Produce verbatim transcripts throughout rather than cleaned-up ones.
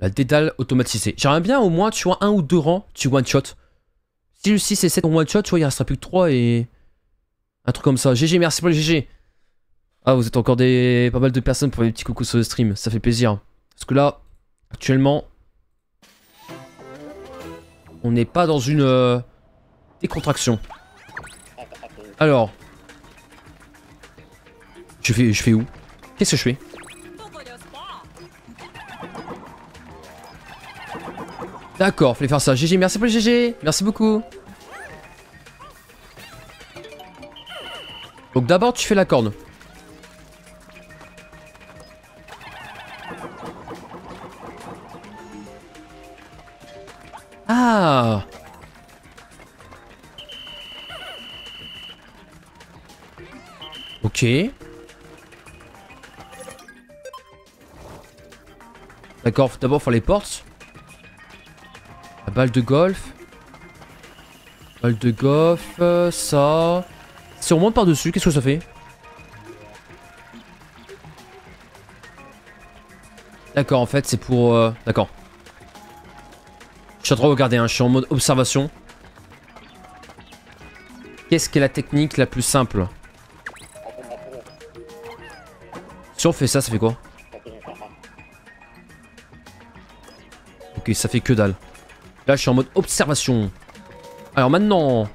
La dédale automatisée. J'aimerais bien au moins, tu vois, un ou deux rangs, tu one-shot. Si le six et sept ont one-shot, tu vois, il ne restera plus que trois et... un truc comme ça. G G, merci pour le G G. Ah, vous êtes encore des... pas mal de personnes pour les petits coucous sur le stream. Ça fait plaisir. Parce que là, actuellement... on n'est pas dans une... Euh... décontraction. Alors... Je fais, je fais où? Qu'est-ce que je fais? D'accord, fallait faire ça. G G, merci pour le G G. Merci beaucoup. Donc d'abord, tu fais la corne. Ah! Ok. D'accord, d'abord faire les portes. La balle de golf. Balle de golf, euh, ça. Si on monte par-dessus, qu'est-ce que ça fait? D'accord, en fait, c'est pour... Euh... D'accord. Je suis en train de regarder, hein, je suis en mode observation. Qu'est-ce qu'est la technique la plus simple? Si on fait ça, ça fait quoi? Ok, ça fait que dalle. Là, je suis en mode observation. Alors maintenant... de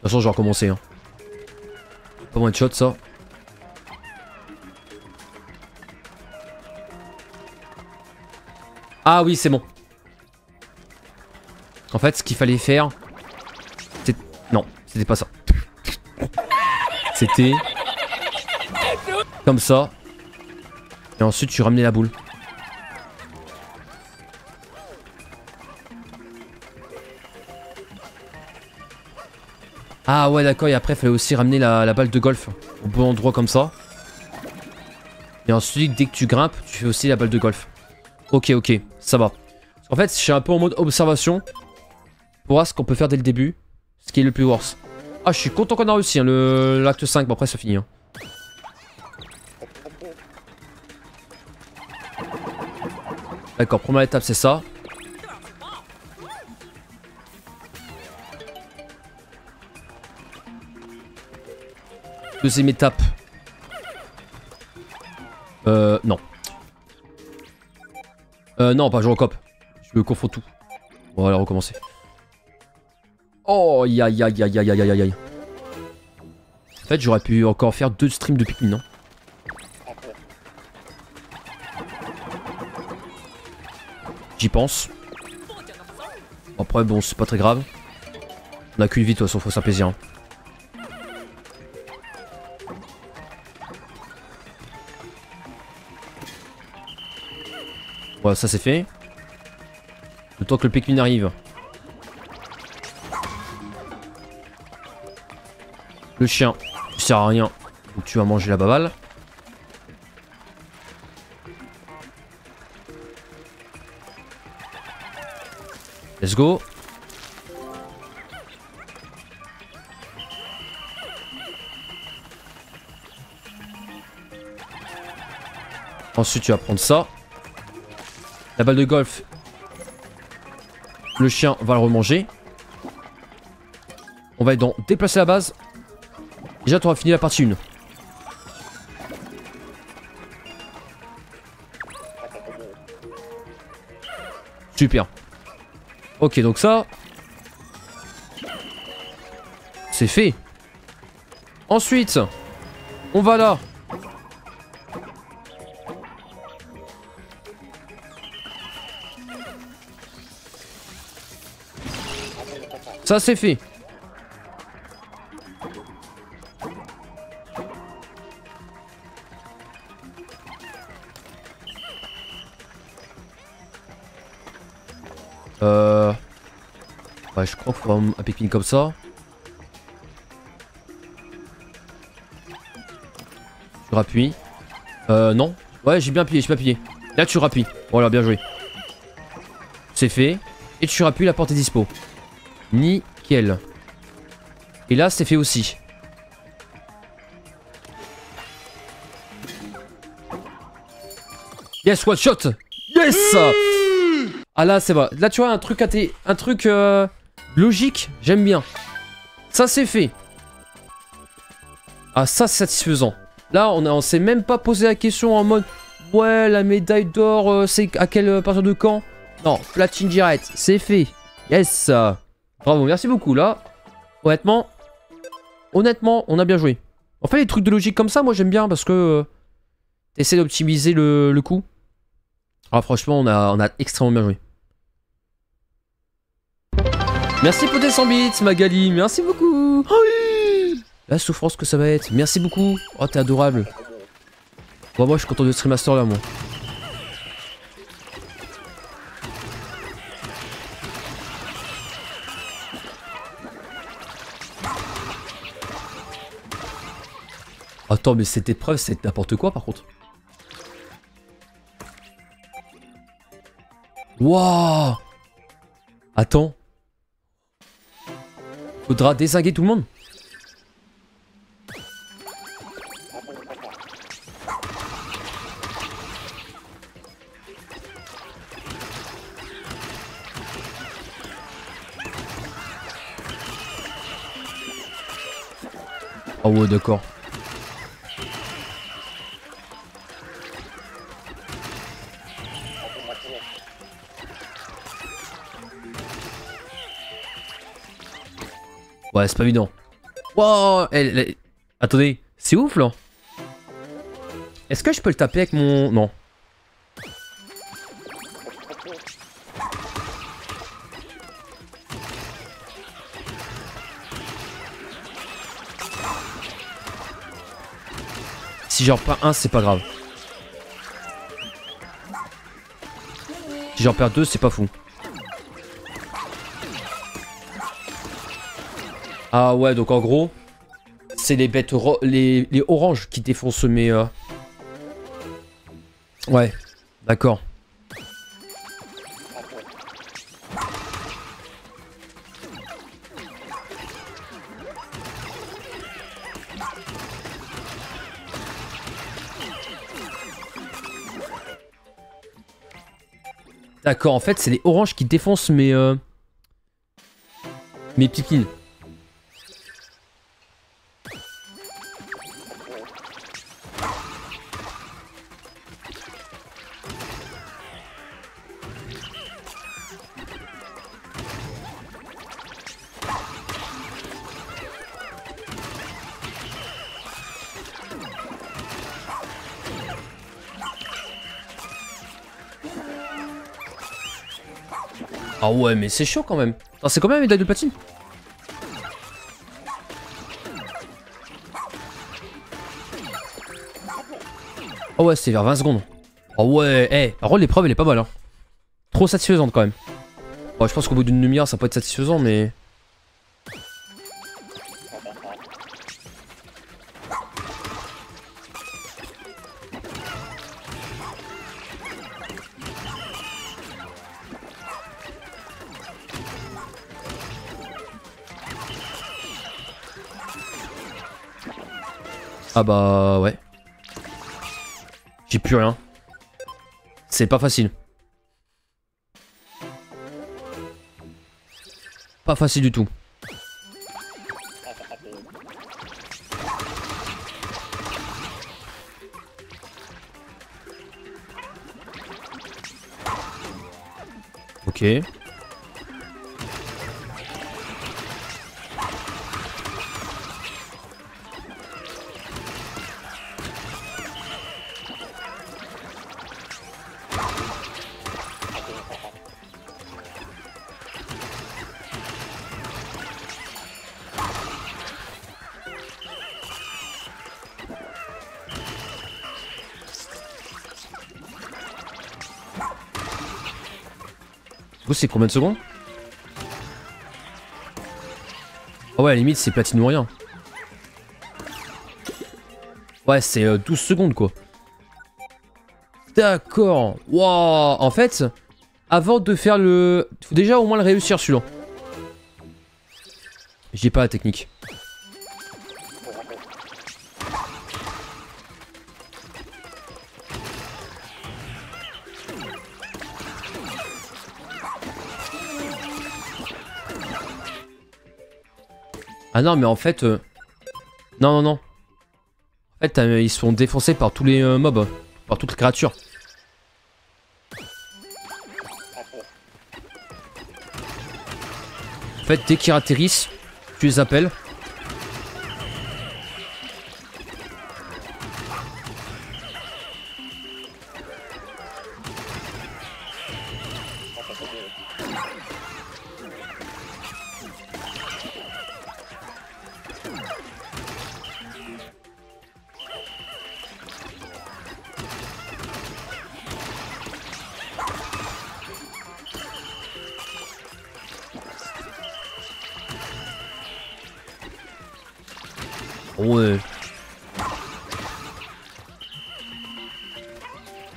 toute façon, je vais recommencer. Hein. Pas moins de shot, ça. Ah oui, c'est bon. En fait, ce qu'il fallait faire... c'était... non, c'était pas ça. C'était... comme ça. Et ensuite, tu ramenais la boule. Ah ouais, d'accord, et après il fallait aussi ramener la, la balle de golf au bon endroit comme ça. Et ensuite, dès que tu grimpes, tu fais aussi la balle de golf. Ok, ok, ça va. En fait, je suis un peu en mode observation pour voir ce qu'on peut faire dès le début, ce qui est le plus worse. Ah, je suis content qu'on a réussi, hein, l'acte cinq, bon après ça finit. Hein. D'accord, première étape c'est ça. Deuxième étape. Euh, non. Euh, non, pas je recop. Je me confonds tout. On va aller recommencer. Oh, ya ya ya ya ya ya ya. En fait, j'aurais pu encore faire deux streams de Pikmin, non? J'y pense. Après, bon, c'est pas très grave. On a qu'une vie, de toute façon, faut se faire plaisir. Hein. Voilà, ça c'est fait. Le temps que le Pikmin arrive. Le chien, tu sers à rien. Donc tu vas manger la baballe. Let's go. Ensuite tu vas prendre ça. La balle de golf. Le chien va le remanger. On va être dans déplacer la base. Déjà tu auras fini la partie un. Super. Ok, donc ça... c'est fait. Ensuite, on va là. Ça c'est fait. Euh... Ouais, je crois qu'il faut avoir un Pikmin comme ça. Tu rappuies. Euh, non. Ouais, j'ai bien appuyé, j'ai pas appuyé. Là, tu rappuies. Voilà, bien joué. C'est fait. Et tu rappuies, la porte est dispo. Nickel. Et là, c'est fait aussi. Yes, one shot. Yes. Mmh. Ah là, c'est vrai. Là, tu vois, un truc, un truc euh, logique, j'aime bien. Ça, c'est fait. Ah, ça, c'est satisfaisant. Là, on, on s'est même pas posé la question en mode... Ouais, la médaille d'or, euh, c'est à quelle euh, partir de quand? Non, platine direct, c'est fait. Yes. Bravo, merci beaucoup, là. Honnêtement, honnêtement, on a bien joué. En fait, les trucs de logique comme ça, moi, j'aime bien parce que... Euh, t'essaies d'optimiser le, le coup. Ah, franchement, on a, on a extrêmement bien joué. Merci pour tes cent bits, Magali. Merci beaucoup. Oui. La souffrance que ça va être. Merci beaucoup. Oh, t'es adorable. Bon, moi, je suis content de ce remaster là, moi. Attends, mais cette épreuve, c'est n'importe quoi, par contre. Wouah! Attends. Faudra dézinguer tout le monde. Ah ouais, d'accord. Ouais, c'est pas évident. Wow, elle, elle... Attendez, c'est ouf là. Est-ce que je peux le taper avec mon... Non. Si j'en perds un, c'est pas grave. Si j'en perds deux, c'est pas fou. Ah ouais, donc en gros, c'est les bêtes les, les oranges qui défoncent mes... Euh... Ouais, d'accord. D'accord, en fait, c'est les oranges qui défoncent mes... Euh... Mes Pikmin. Ah ouais, mais c'est chaud quand même. C'est quand même une médaille de platine. Ah ouais, c'est vers vingt secondes. Ah ouais, eh, hey, par contre l'épreuve elle est pas mal hein. Trop satisfaisante quand même. Bon, je pense qu'au bout d'une demi-heure ça peut être satisfaisant mais... Ah bah ouais. J'ai plus rien. C'est pas facile. Pas facile du tout. Ok. C'est combien de secondes? Ah ouais, à la limite c'est platine ou rien. Ouais, c'est euh, douze secondes quoi. D'accord. Waouh. En fait, avant de faire le... Faut déjà au moins le réussir celui-là. J'ai pas la technique. Ah non, mais en fait... Euh... Non, non, non. En fait, euh, ils sont défoncés par tous les euh, mobs. Par toutes les créatures. En fait, dès qu'ils atterrissent, tu les appelles. Ouais.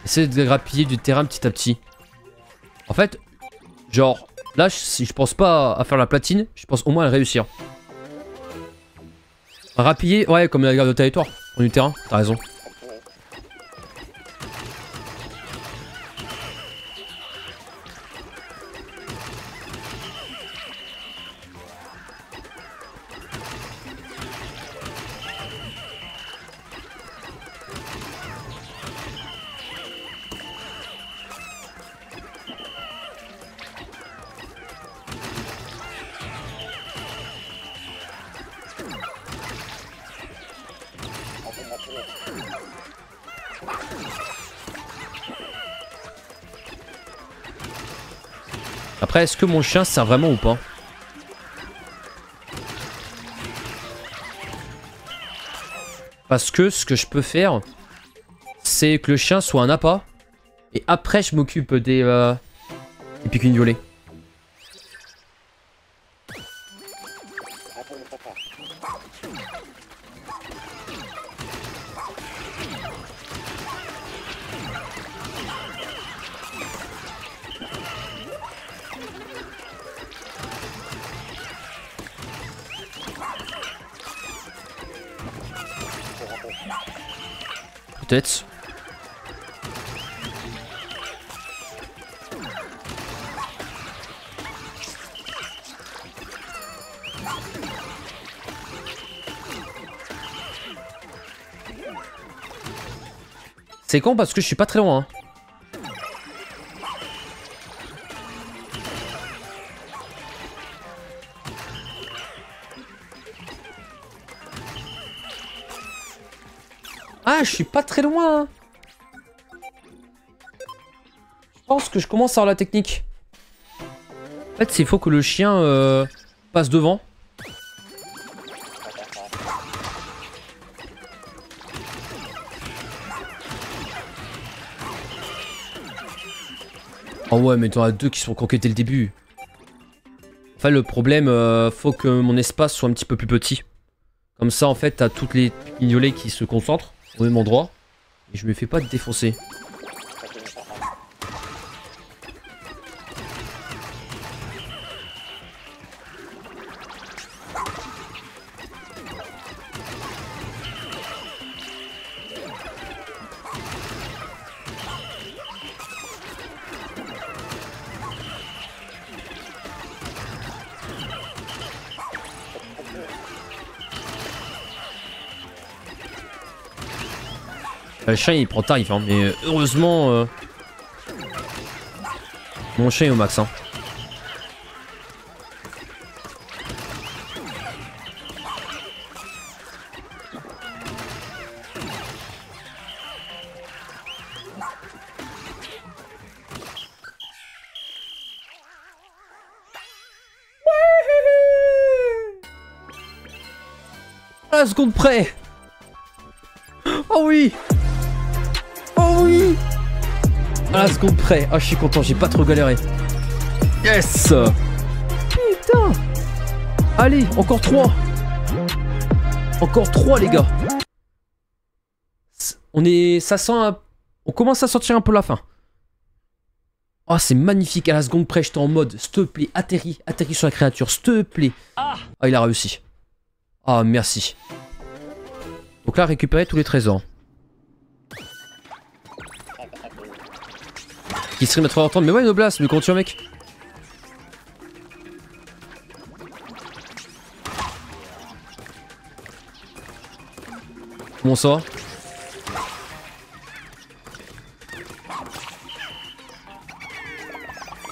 Essaye de grappiller du terrain petit à petit. En fait, genre, là, si je pense pas à faire la platine, je pense au moins à réussir. Grappiller, ouais, comme la garde de territoire, on du terrain, t'as raison. Après, est-ce que mon chien sert vraiment ou pas? Parce que ce que je peux faire, c'est que le chien soit un appât. Et après, je m'occupe des, euh, des Pikmin violets. Peut-être. C'est con parce que je suis pas très loin. Hein. Ah, je suis pas très loin. Je pense que je commence à avoir la technique. En fait, il faut que le chien euh, passe devant. Oh ouais, mais t'en as deux qui sont croqués dès le début. Enfin, le problème, euh, faut que mon espace soit un petit peu plus petit. Comme ça, en fait, t'as toutes les pignolets qui se concentrent au même endroit et je me fais pas défoncer. Le chien il prend tarif hein, mais heureusement euh, mon chien est au max hein. À la seconde près. Oh oui. À la seconde près. Ah, oh, je suis content, j'ai pas trop galéré. Yes. Putain. Allez, encore trois. Encore trois, les gars. On est... Ça sent... Un... On commence à sentir un peu la fin. Oh, c'est magnifique. À la seconde près, j'étais en mode, s'il te plaît, atterris. Atterris sur la créature, s'il te plaît. Ah, il a réussi. Ah, merci. Donc là, récupérer tous les trésors. Qui stream à trois heures trente, mais ouais Noblas, mais continue mec. Bon ça.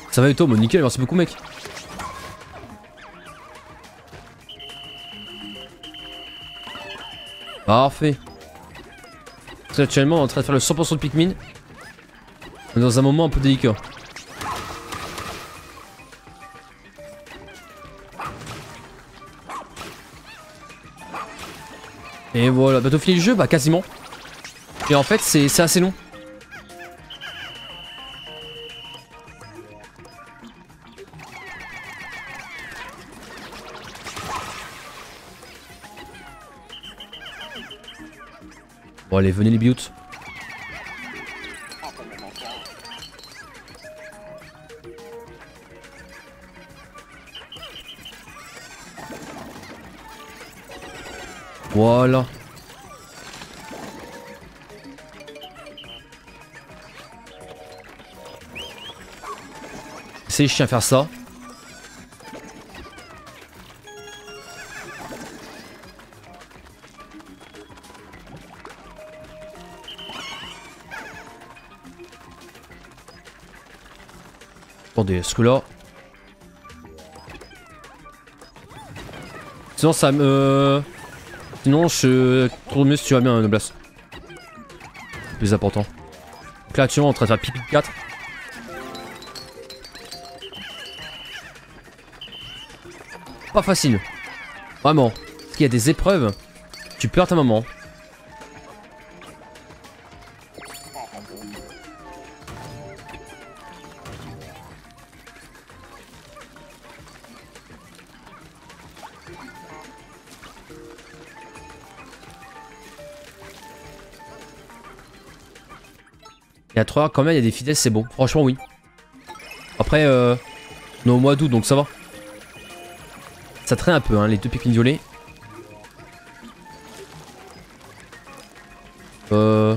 Ça va et toi, bon, nickel, merci beaucoup mec. Parfait. On est actuellement en train de faire le cent pour cent de Pikmin. On est dans un moment un peu délicat. Et voilà, bah t'as fini le jeu, bah quasiment. Et en fait c'est assez long. Bon allez, venez les buttes. Voilà. C'est chiant faire ça. Attendez, est-ce que là... Sinon ça me... Sinon je trouve mieux si tu vas bien Noblas. C'est plus important. Donc là actuellement on est en train de faire pipi de quatre. Pas facile. Vraiment. Parce qu'il y a des épreuves. Tu perds ta maman. Et à trois heures quand même, il y a des vitesses, c'est bon. Franchement, oui. Après, euh, on est au mois d'août, donc ça va. Ça traîne un peu, hein, les deux Pikmin violets. Euh...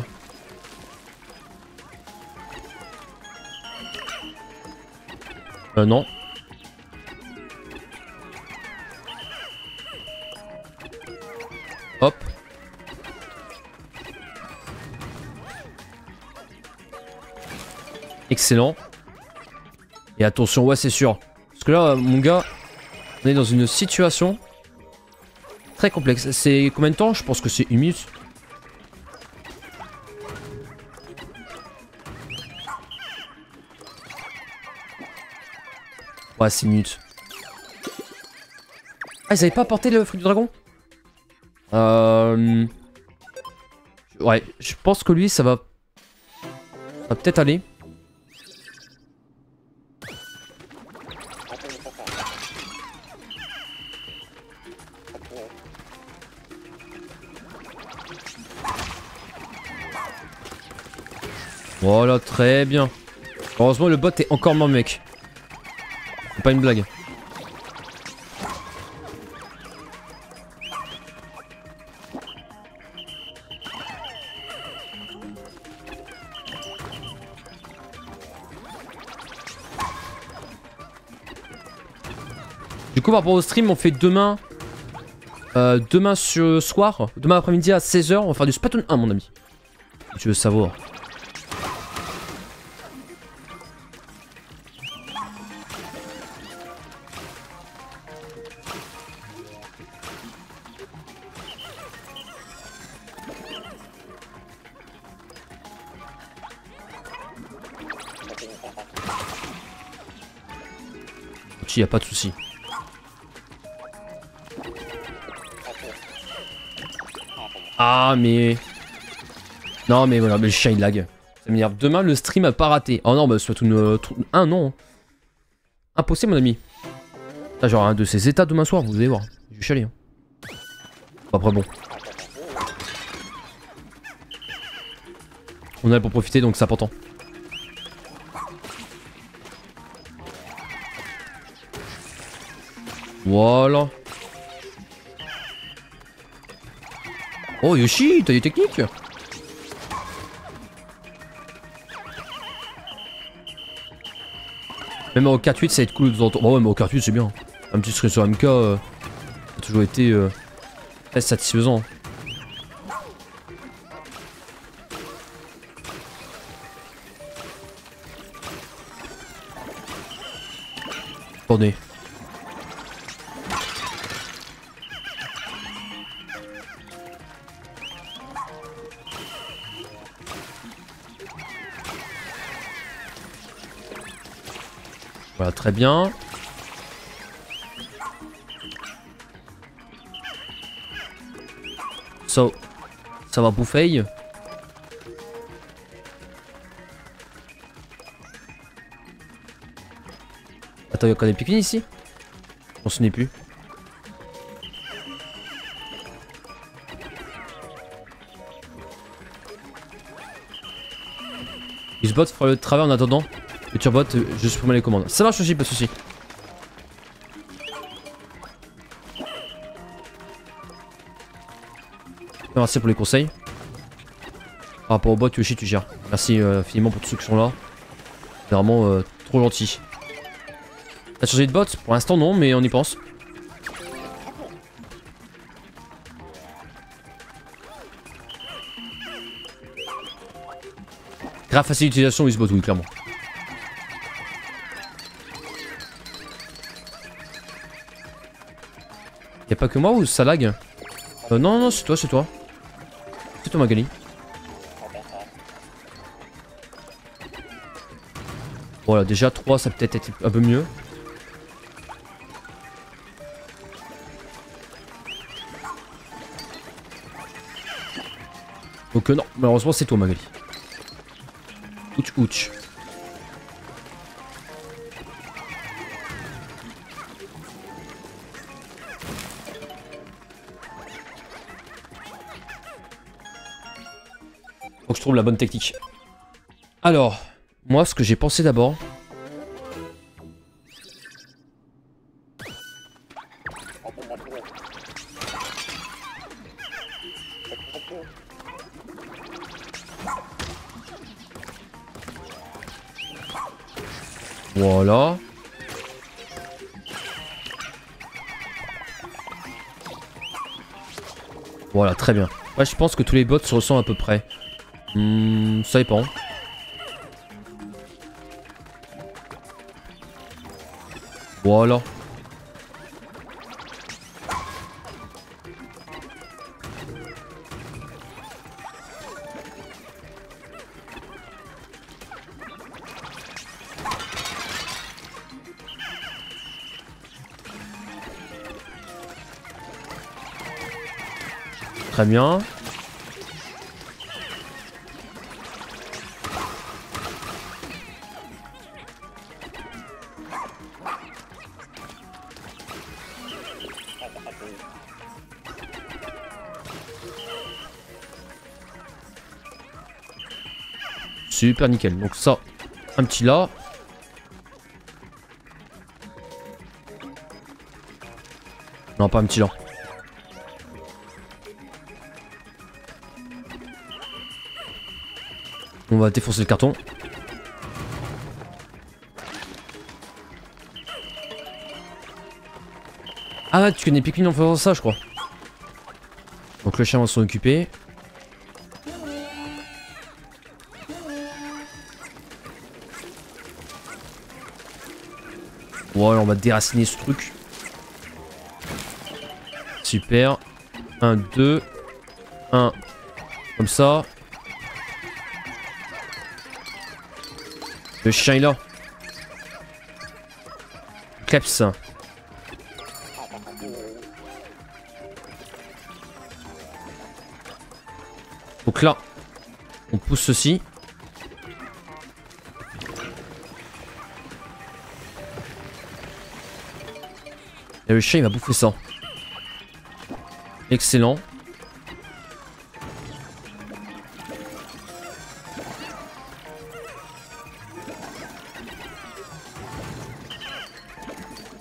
Euh, non. Hop. Excellent. Et attention, ouais, c'est sûr. Parce que là, mon gars, on est dans une situation très complexe. C'est combien de temps? Je pense que c'est une minute. Ouais, c'est une minute. Ah, ils avaient pas apporté le fruit du dragon? Euh... Ouais, je pense que lui, ça va... Ça va peut-être aller. Voilà, très bien. Heureusement, le bot est encore mort, mec. C'est pas une blague. Du coup, par rapport au stream, on fait demain... Euh, demain ce soir, demain après-midi à seize heures, on va faire du Splatoon un, mon ami. Si tu veux savoir. Y a pas de souci. Ah mais non mais voilà, mais le chien il lag. Ça m'énerve. Demain le stream a pas raté. Oh non bah soit une un non. Impossible mon ami. T'as genre un de ces états demain soir, vous allez voir. Je vais chialer. Hein. Après bon. On est là pour profiter donc c'est important. Voilà. Oh Yoshi, t'as des techniques? Même au quatre huit ça va être cool de temps en temps. Bah ouais mais au quatre huit c'est bien. Un petit stream sur M K, euh, ça a toujours été euh, très satisfaisant. Attendez. Voilà, très bien. Ça, ça va bouffer. Attends, il y a encore des Pikmin ici? On se n'est plus. Xbot fera le travail en attendant. Le turbot, je supprime les commandes. Ça marche aussi, pas de soucis. Merci pour les conseils. Par rapport au bot, Yoshi, tu gères. Merci euh, infiniment pour tous ceux qui sont là. C'est vraiment euh, trop gentil. T'as changé de bot? Pour l'instant non, mais on y pense. Grave facile d'utilisation Xbot, oui, clairement. Y'a pas que moi ou ça lag? euh, Non, non, c'est toi, c'est toi. C'est toi, Magali. Voilà, déjà trois, ça peut-être être un peu mieux. Donc euh, non, malheureusement c'est toi, Magali. Ouch, ouch. Faut que je trouve la bonne technique. Alors, moi ce que j'ai pensé d'abord... Voilà. Voilà, très bien. Ouais, je pense que tous les bots se ressemblent à peu près. Hmm, ça dépend. Voilà. Très bien. Super nickel. Donc ça, un petit là. Non, pas un petit là. On va défoncer le carton. Ah, tu connais Pikmin en faisant ça, je crois. Donc le chien va s'en occuper. Voilà, on va déraciner ce truc. Super. un, deux, un. Comme ça. Le chien est là. Kleps. Donc là, on pousse ceci. Et le chien il va bouffer ça. Excellent.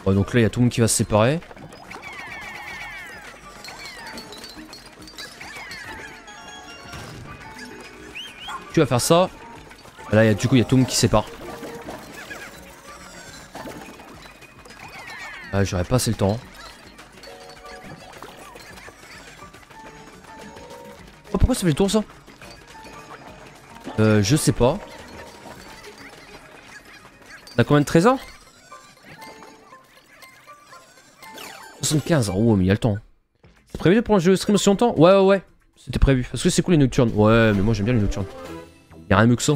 Donc là, il y a tout le monde qui va se séparer. Tu vas faire ça. Là, y a, du coup, il y a tout le monde qui se sépare. Ah, j'aurais pas assez le temps. Oh, pourquoi ça fait le tour, ça? Euh, je sais pas. T'as combien de trésors? soixante-quinze, oh mais il y a le temps. C'est prévu de prendre le jeu stream aussi longtemps? Ouais ouais ouais, c'était prévu, parce que c'est cool les nocturnes. Ouais mais moi j'aime bien les nocturnes. Y'a rien mieux que ça.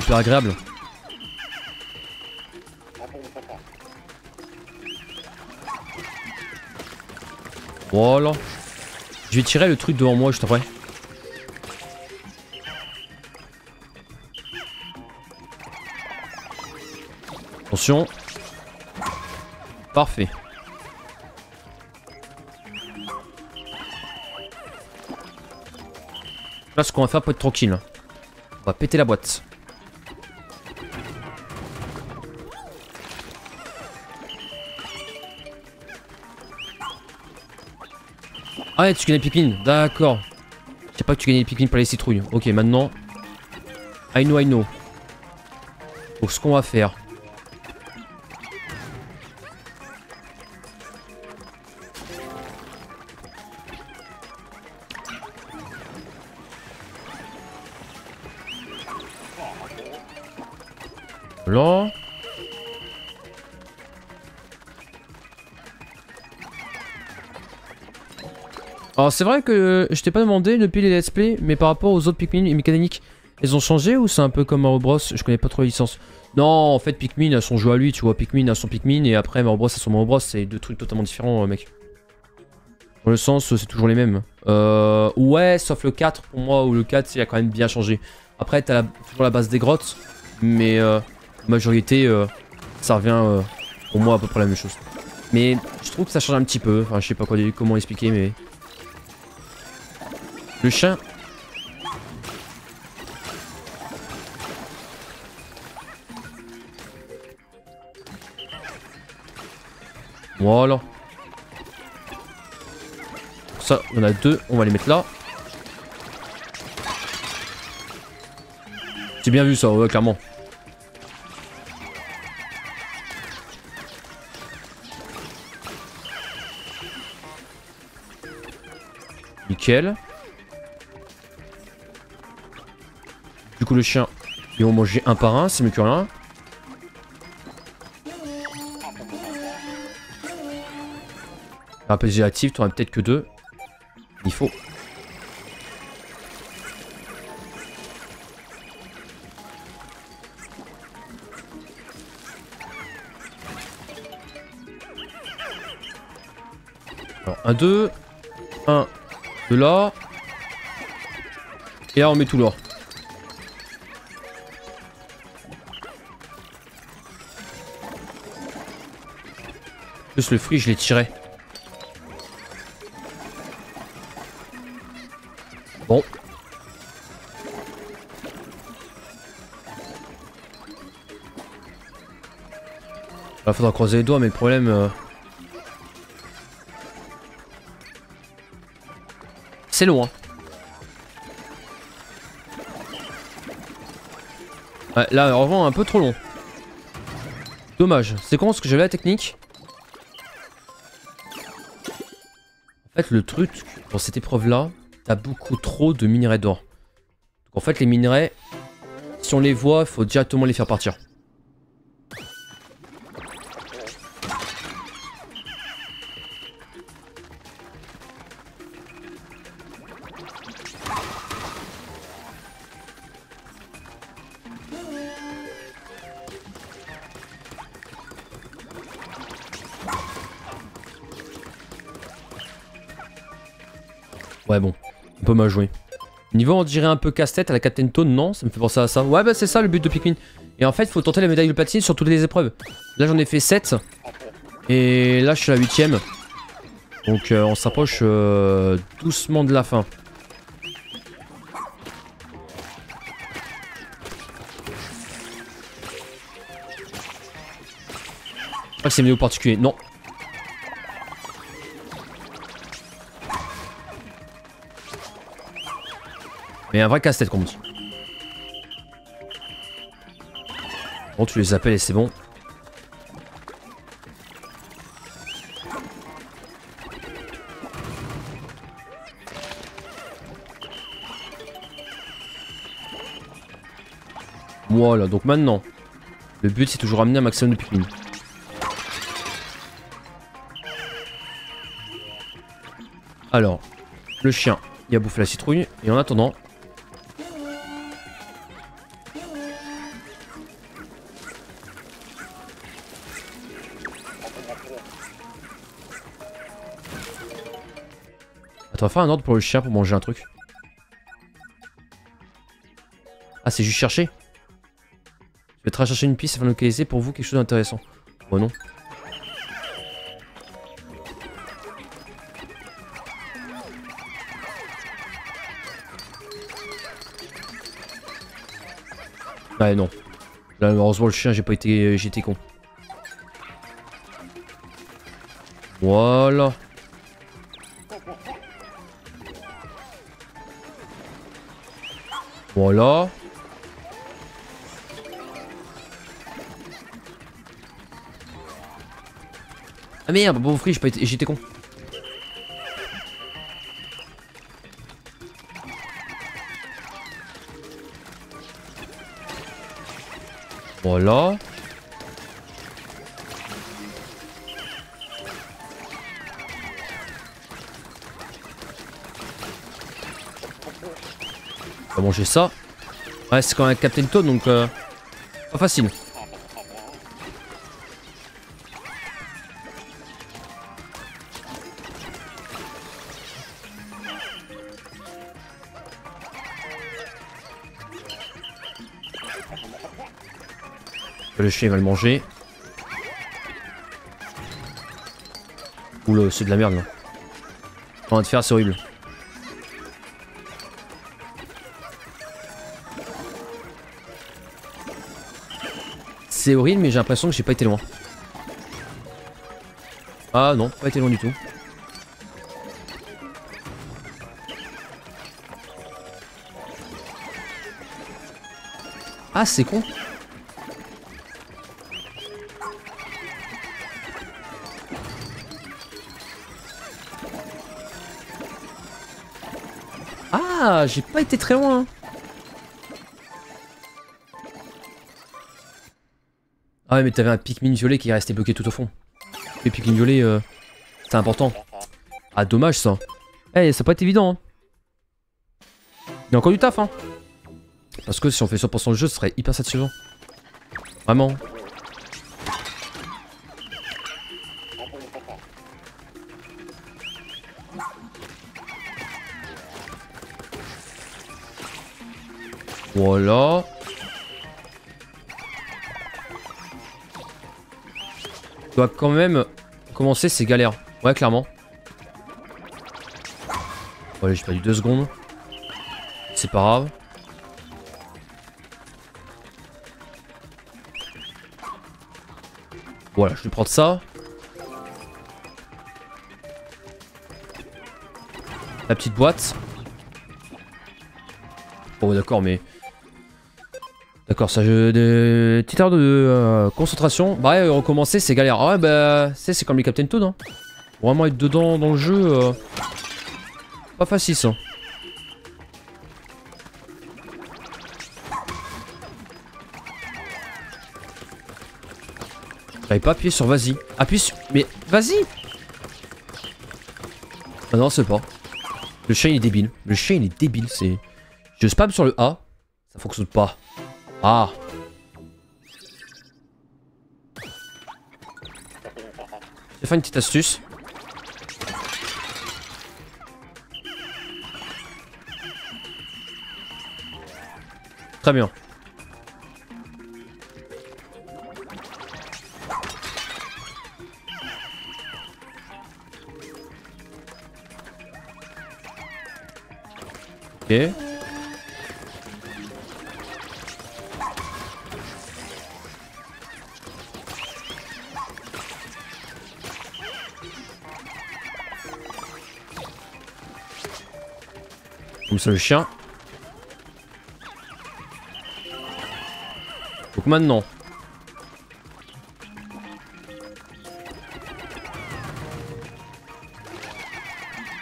Super agréable. Voilà. Je vais tirer le truc devant moi, je t'en prie. Attention. Parfait. Là, ce qu'on va faire pour être tranquille, on va péter la boîte. Ah ouais, tu connais les Pikmin, d'accord. Je sais pas que tu gagnais les Pikmin pour les citrouilles. Ok, maintenant. I know, I know. Donc, ce qu'on va faire. Là. Alors c'est vrai que je t'ai pas demandé depuis les let's play, mais par rapport aux autres Pikmin, les mécaniques, elles ont changé ou c'est un peu comme Mario Bros? Je connais pas trop la licence. Non, en fait Pikmin a son jeu à lui, tu vois, Pikmin a son Pikmin et après Mario Bros a son Mario Bros, c'est deux trucs totalement différents mec. Dans le sens, c'est toujours les mêmes. Euh, ouais, sauf le quatre pour moi, où le quatre il a quand même bien changé. Après t'as toujours la base des grottes. Mais euh, majorité, euh, ça revient euh, pour moi à peu près la même chose. Mais je trouve que ça change un petit peu. Enfin, je sais pas quoi, comment expliquer, mais. Le chien. Voilà. Ça, on a deux. On va les mettre là. C'est bien vu ça, ouais, clairement. Nickel. Du coup le chien, ils vont manger un par un, c'est mieux que rien. Rappel actif, tu en as peut-être que deux. Il faut. Alors un, deux, un. De là. Et là on met tout l'or. Juste le fruit je l'ai tiré. Bon. Là faudra croiser les doigts mais le problème... Euh... C'est loin. Ouais, là, heureusement, un peu trop long. Dommage. C'est con parce que j'avais la technique. En fait, le truc dans cette épreuve-là, t'as beaucoup trop de minerais d'or. En fait, les minerais, si on les voit, il faut directement les faire partir. Ouais bon, un peu mal joué. Niveau on dirait un peu casse-tête à la Captain Toad, non? Ça me fait penser à ça. Ouais bah c'est ça le but de Pikmin. Et en fait faut tenter la médaille de platine sur toutes les épreuves. Là j'en ai fait sept. Et là je suis à la huitième. Donc euh, on s'approche euh, doucement de la fin. Je crois que c'est mieux au particulier, non. Mais un vrai casse-tête qu'on me dit. Bon, tu les appelles et c'est bon. Voilà, donc maintenant, le but c'est toujours amener un maximum de Pikmin. Alors, le chien, il a bouffé la citrouille. Et en attendant... Attends, on va faire un ordre pour le chien pour manger un truc. Ah, c'est juste chercher. Je vais te chercher une piste afin de localiser pour vous quelque chose d'intéressant. Oh non. Ouais, non. Là, heureusement, le chien, j'ai pas été. J'étais con. Voilà. Voilà. Ah merde, bon free, j'étais con. Voilà. On va manger ça. Ouais, c'est quand même Captain Toad, donc euh, pas facile. Le chien va le manger. Oula, c'est de la merde là. Ce qu'on va te faire, c'est horrible. C'est horrible, mais j'ai l'impression que j'ai pas été loin. Ah non, pas été loin du tout. Ah, c'est con. Ah, j'ai pas été très loin. Ah ouais, mais t'avais un Pikmin violet qui est resté bloqué tout au fond. Les Pikmin violets, euh, c'est important. Ah, dommage ça. Eh, hey, ça peut être évident. Hein. Il y a encore du taf, hein. Parce que si on fait cent pour cent le jeu, ce serait hyper satisfaisant. Vraiment. Voilà. Je dois quand même commencer ces galères. Ouais, clairement. Bon, allez, j'ai perdu deux secondes. C'est pas grave. Voilà, je vais prendre ça. La petite boîte. Bon, d'accord, mais... D'accord, ça je... De... Petite heure de euh, concentration. Bah ouais, recommencer, c'est galère. Ah ouais, bah... C'est comme les Captain Toad, hein. Vraiment être dedans dans le jeu... Euh... Pas facile, ça. J'avais pas appuyé sur vas-y. Appuie sur... Mais vas-y. Ah non, c'est pas. Le chien, il est débile. Le chien, il est débile, c'est... Je spam sur le A. Ça fonctionne pas. Ah. Je vais faire une petite astuce. Très bien. Ok. Comme ça le chien. Donc maintenant.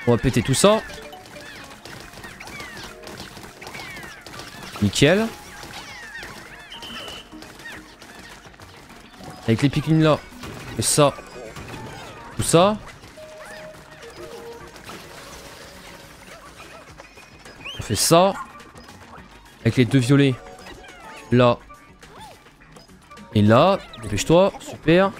On va péter tout ça. Nickel. Avec les Pikmin là. Et ça. Tout ça. On fait ça. Avec les deux violets. Là. Et là. Dépêche-toi. Super.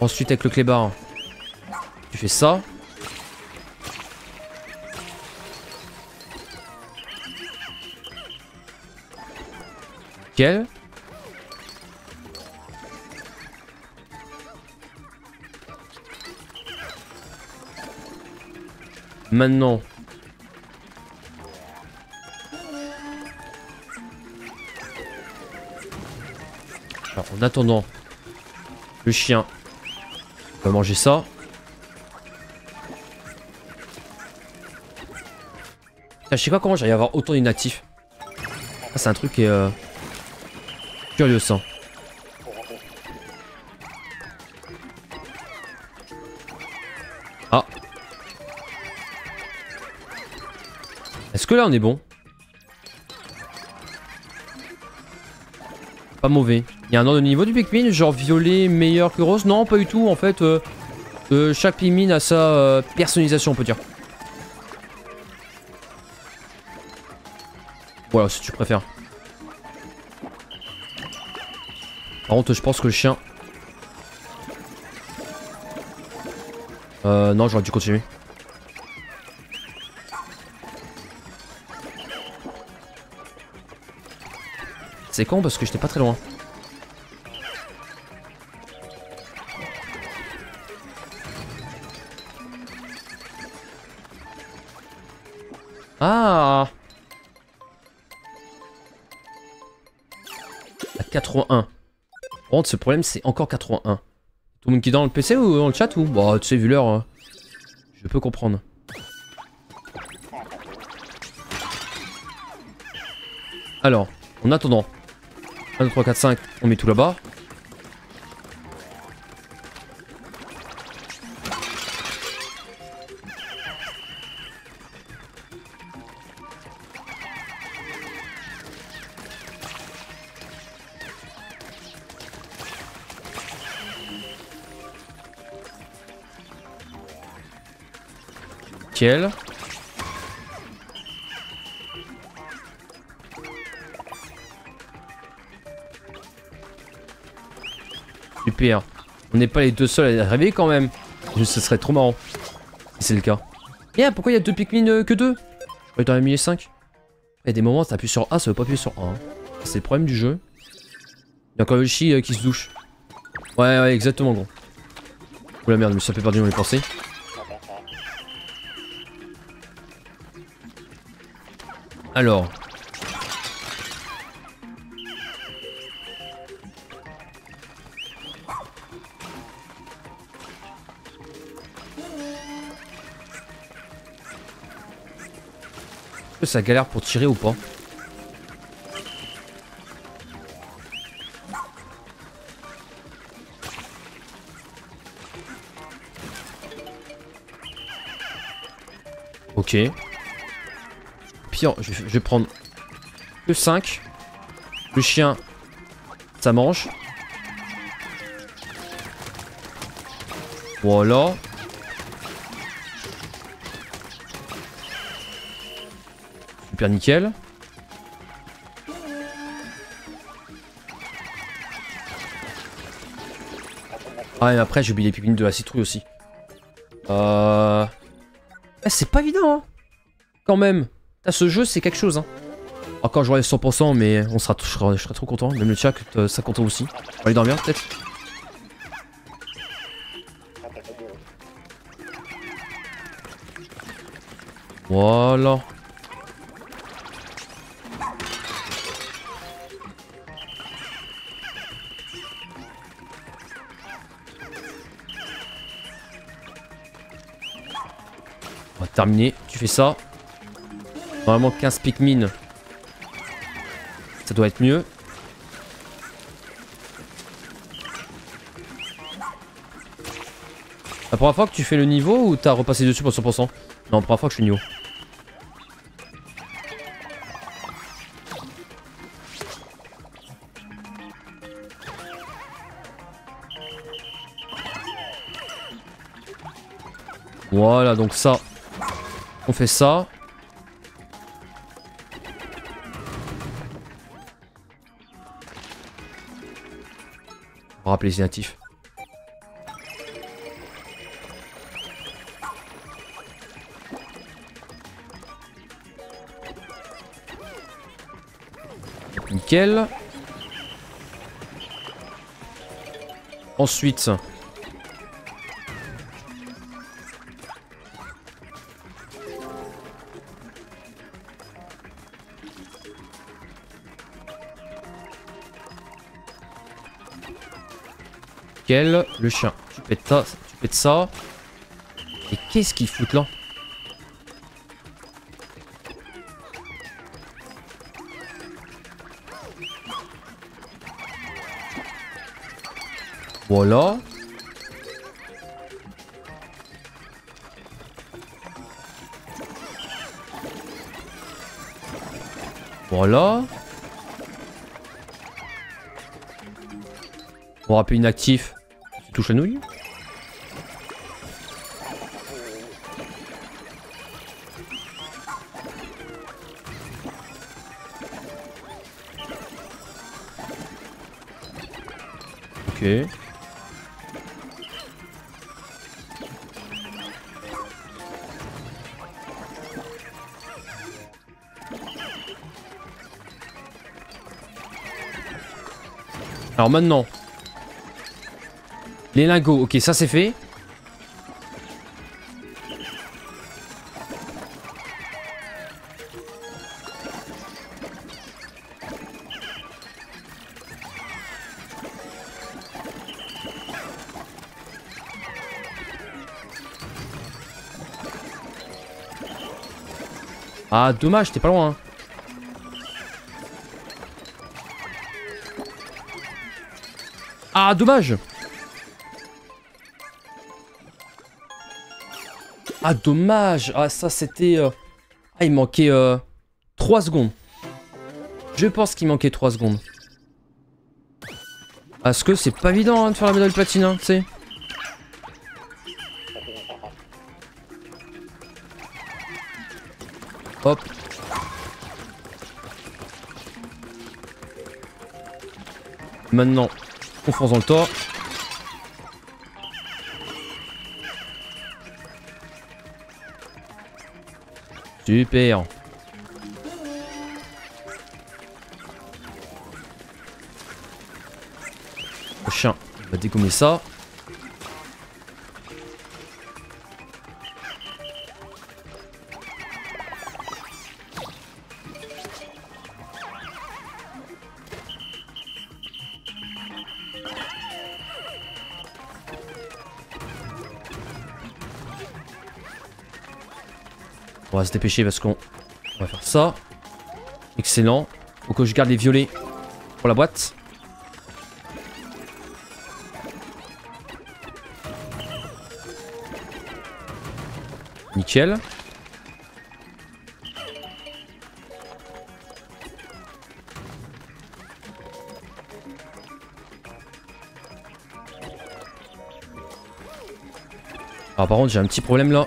Ensuite avec le clébard. Tu fais ça. Nickel. Maintenant. Alors, en attendant, le chien va manger ça. Je sais pas comment j'arrive à avoir autant d'inactifs. Ah, c'est un truc qui est euh, curieux ça. Ah. Est-ce que là on est bon? Pas mauvais. Il y a un ordre de niveau du Pikmin, genre violet meilleur que rose? Non, pas du tout en fait. Euh, euh, chaque Pikmin a sa euh, personnalisation, on peut dire. Voilà, si tu préfères. Par contre, je pense que le chien... Euh, non, j'aurais dû continuer. C'est con parce que j'étais pas très loin. Ah! quatre-vingt-un. Par contre, ce problème, c'est encore quatre-vingt-un. Tout le monde qui est dans le P C ou dans le chat ou? Bah, tu sais, vu l'heure, euh, je peux comprendre. Alors, en attendant, un, deux, trois, quatre, cinq, on met tout là-bas. Nickel. Super. On n'est pas les deux seuls à arriver quand même. Ce serait trop marrant si c'est le cas. Et yeah, pourquoi il y a deux Pikmin euh, que deux? Je crois que t'en as mis les cinq. Il y a des moments, t'appuies sur A, ça veut pas appuyer sur A. Hein. C'est le problème du jeu. Il y a encore le chi euh, qui se douche. Ouais, ouais, exactement, gros. Oh la merde, mais ça fait perdu dans les pensées. Alors. Est-ce que ça galère pour tirer ou pas? Ok. Pire, je vais prendre le cinq. Le chien, ça mange. Voilà. Super nickel. Ah et après j'ai oublié les pipines de la citrouille aussi. Euh... Eh, c'est pas évident hein. Quand même. Là, ce jeu c'est quelque chose hein. Alors quand j'aurai cent pour cent mais on sera, je, serai, je serai trop content, même le chat euh, ça content aussi. On va aller dormir peut-être. Voilà. On va terminer, tu fais ça. Normalement quinze Pikmin. Ça doit être mieux. La première fois que tu fais le niveau ou t'as repassé dessus pour cent pour cent? Non, la première fois que je suis niveau. Voilà, donc ça, on fait ça. On va rappeler les natifs. Nickel. Ensuite... Le chien, tu pètes ça, tu pètes ça. Et qu'est-ce qu'ils foutent là? Voilà. Voilà. On rappelle inactif. Touche à nouille. Ok. Alors maintenant. Les lingots, ok, ça c'est fait. Ah, dommage, t'es pas loin. Hein. Ah, dommage. Ah dommage, ah ça c'était... Euh... Ah il manquait euh... trois secondes. Je pense qu'il manquait trois secondes. Parce que c'est pas évident hein, de faire la médaille platine, hein, tu sais. Hop. Maintenant, on fonce dans le tort. Super. Prochain, on va dégommer ça. On va se dépêcher parce qu'on va faire ça. Excellent. Faut que je garde les violets pour la boîte. Nickel. Alors par contre j'ai un petit problème là.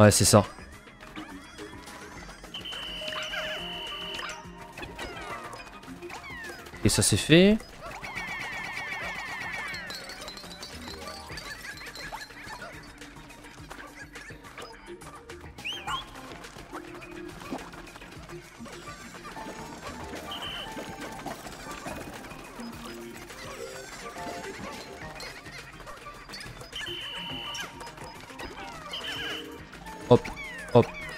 Ouais, c'est ça. Et ça, c'est fait.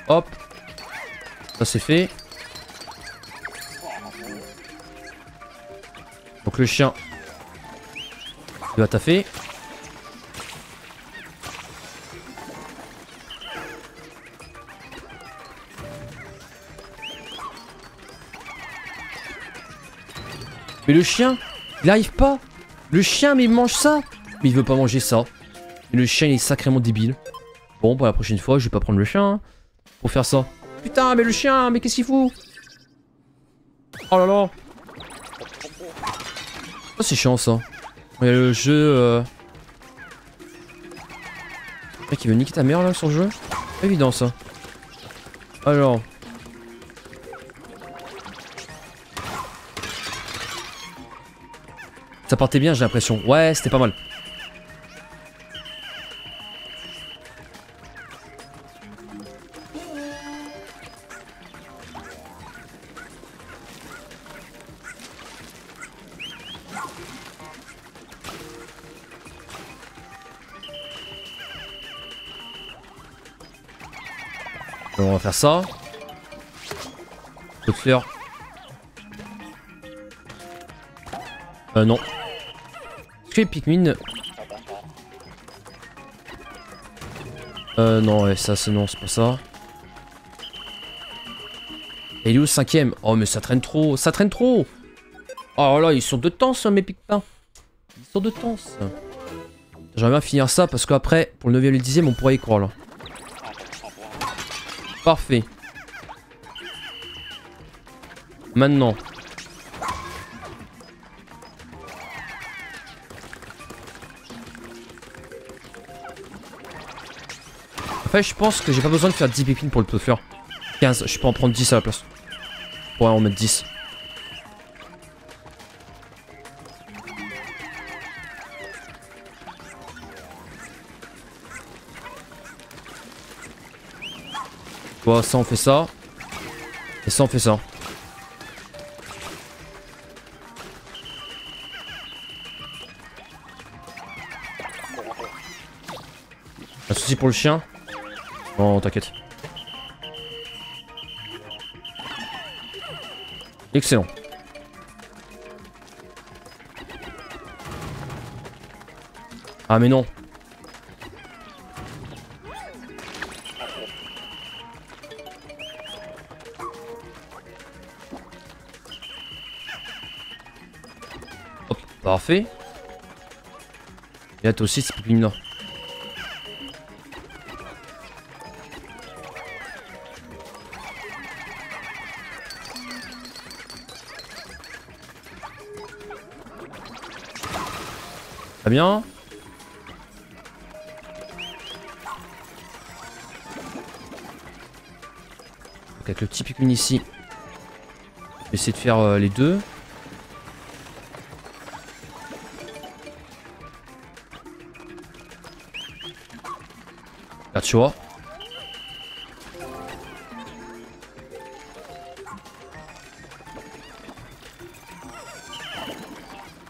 Hop, ça c'est fait. Donc le chien doit taffer. Mais le chien, il arrive pas. Le chien, mais il mange ça. Mais il veut pas manger ça. Et le chien, il est sacrément débile. Bon, pour la prochaine fois, je vais pas prendre le chien. Hein. Pour faire ça. Putain, mais le chien, mais qu'est-ce qu'il fout? Oh là là. Oh, c'est chiant ça. Mais le jeu... Euh... Le mec il veut niquer ta mère là sur le jeu. Pas évident ça. Alors... Ça partait bien j'ai l'impression. Ouais c'était pas mal. Alors on va faire ça. D'autres fleurs. Euh non. Est-ce que les Pikmin... Euh non ouais, ça c'est non, c'est pas ça. Et il est où le cinquième? Oh mais ça traîne trop, ça traîne trop. Oh là ils sont de temps ça, mes Pikmin. Ils sont de temps ça. J'aimerais bien finir ça parce qu'après pour le neuvième et le dixième on pourrait y croire là. Parfait. Maintenant. Après je pense que j'ai pas besoin de faire dix Pikmin pour le Puffer. quinze, je peux en prendre dix à la place. Ouais on met dix. Bon, ça on fait ça. Et ça on fait ça. Un souci pour le chien? Non, t'inquiète. Excellent. Ah mais non. Parfait. Et là toi aussi c'est Pikmin là. Très bien. Donc avec le petit Pikmin ici. Je vais essayer de faire euh, les deux. Tu vois.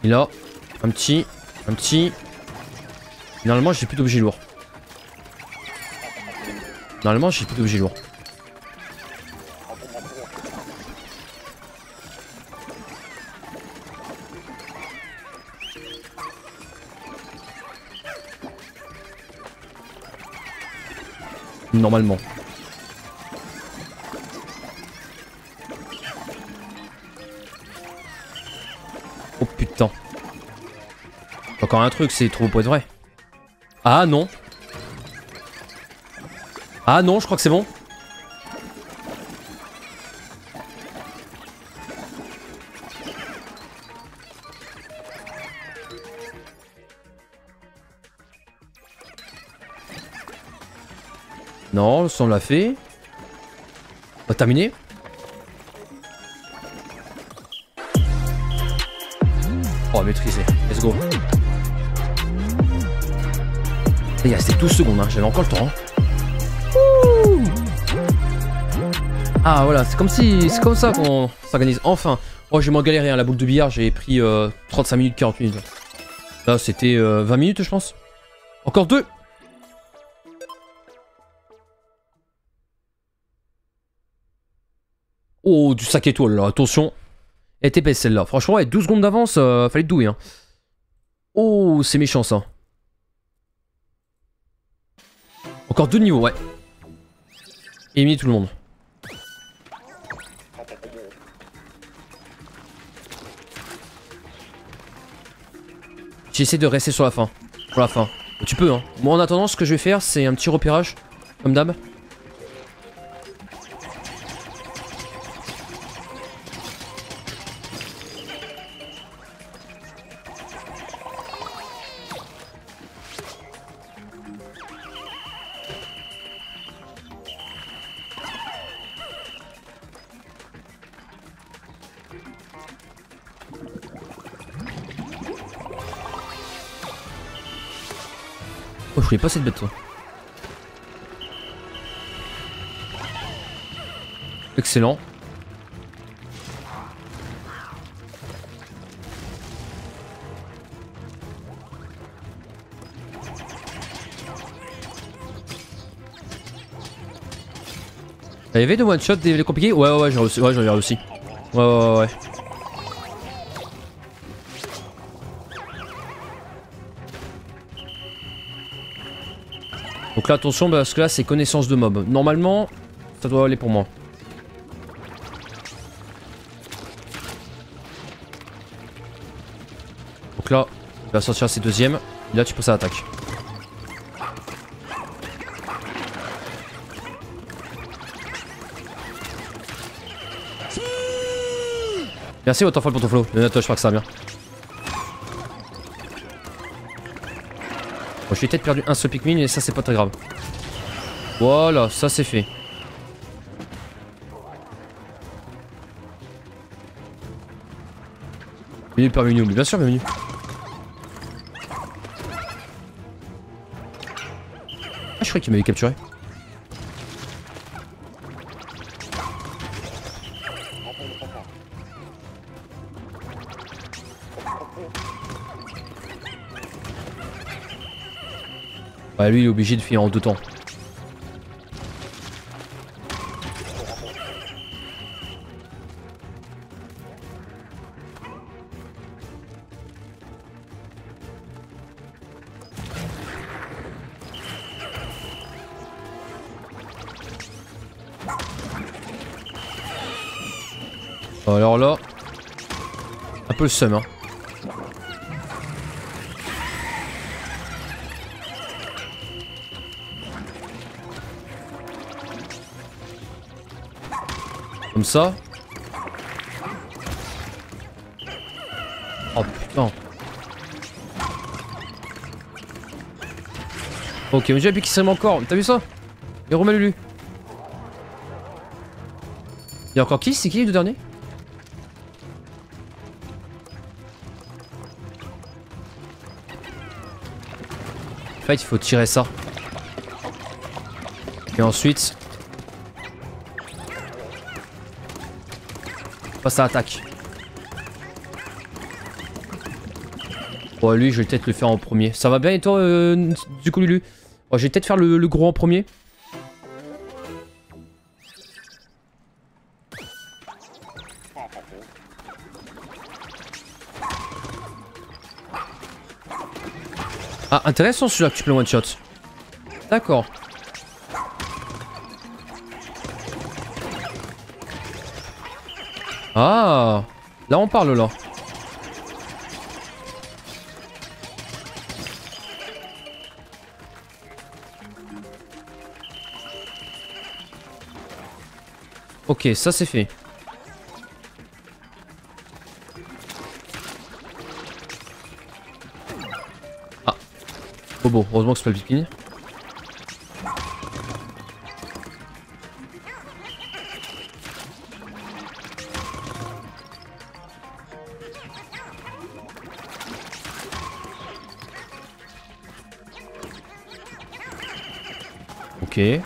Et là, un petit, un petit. Normalement, j'ai plus d'objets lourds. Normalement, j'ai plus d'objets lourds. Normalement. Oh putain. Encore un truc, c'est trop beau pour être vrai. Ah non. Ah non, je crois que c'est bon. Non, ça on l'a fait. On va terminer. Oh, maîtrisé. Let's go. Il y a douze secondes, hein. J'avais encore le temps. Hein. Ah, voilà, c'est comme si, c'est comme ça qu'on s'organise. Enfin. Oh, j'ai moins galéré, hein. La boule de billard, j'ai pris euh, trente-cinq minutes, quarante minutes. Là, c'était euh, vingt minutes, je pense. Encore deux. Oh, du sac étoile là, attention. Elle était belle celle-là. Franchement, ouais, douze secondes d'avance, euh, fallait te douiller. Hein. Oh, c'est méchant ça. Encore deux niveaux, ouais. Éliminer tout le monde. J'essaie de rester sur la fin. Pour la fin. Tu peux, hein. Moi, en attendant, ce que je vais faire, c'est un petit repérage, comme d'hab. Oh, je voulais pas cette bête, toi. Excellent. Il y avait des one shot, des, des compliqués. Ouais ouais, ouais j'en ai réussi. Ouais j'en ai réussi. Ouais ouais ouais. Donc là attention parce que là c'est connaissance de mob. Normalement ça doit aller pour moi. Donc là il va sortir ses deuxièmes. Et là tu passes à l'attaque. Merci Waterfall pour ton flow. Non, toi je crois que ça va bien. Bon, je suis peut-être perdu un seul Pikmin mais ça c'est pas très grave. Voilà, ça c'est fait. Bienvenue par menu, bien sûr bienvenue. Ah je croyais qu'il m'avait capturé. Bah lui il est obligé de finir en deux temps. Alors là, un peu le seum hein. Comme ça. Oh putain. Ok, mais j'ai appuyé qui s'aime encore. T'as vu ça? Il remet Lulu. Il y a encore qui? C'est qui les deux derniers? En fait, il faut tirer ça. Et ensuite. Passe à attaque. Bon lui je vais peut-être le faire en premier. Ça va bien et toi euh, du coup Lulu? Bon, je vais peut-être faire le, le gros en premier. Ah intéressant celui-là que tu peux le one shot. D'accord. Ah, là on parle là. Ok, ça c'est fait. Ah, oh bon, heureusement que c'est pas le Pikmin. Okay.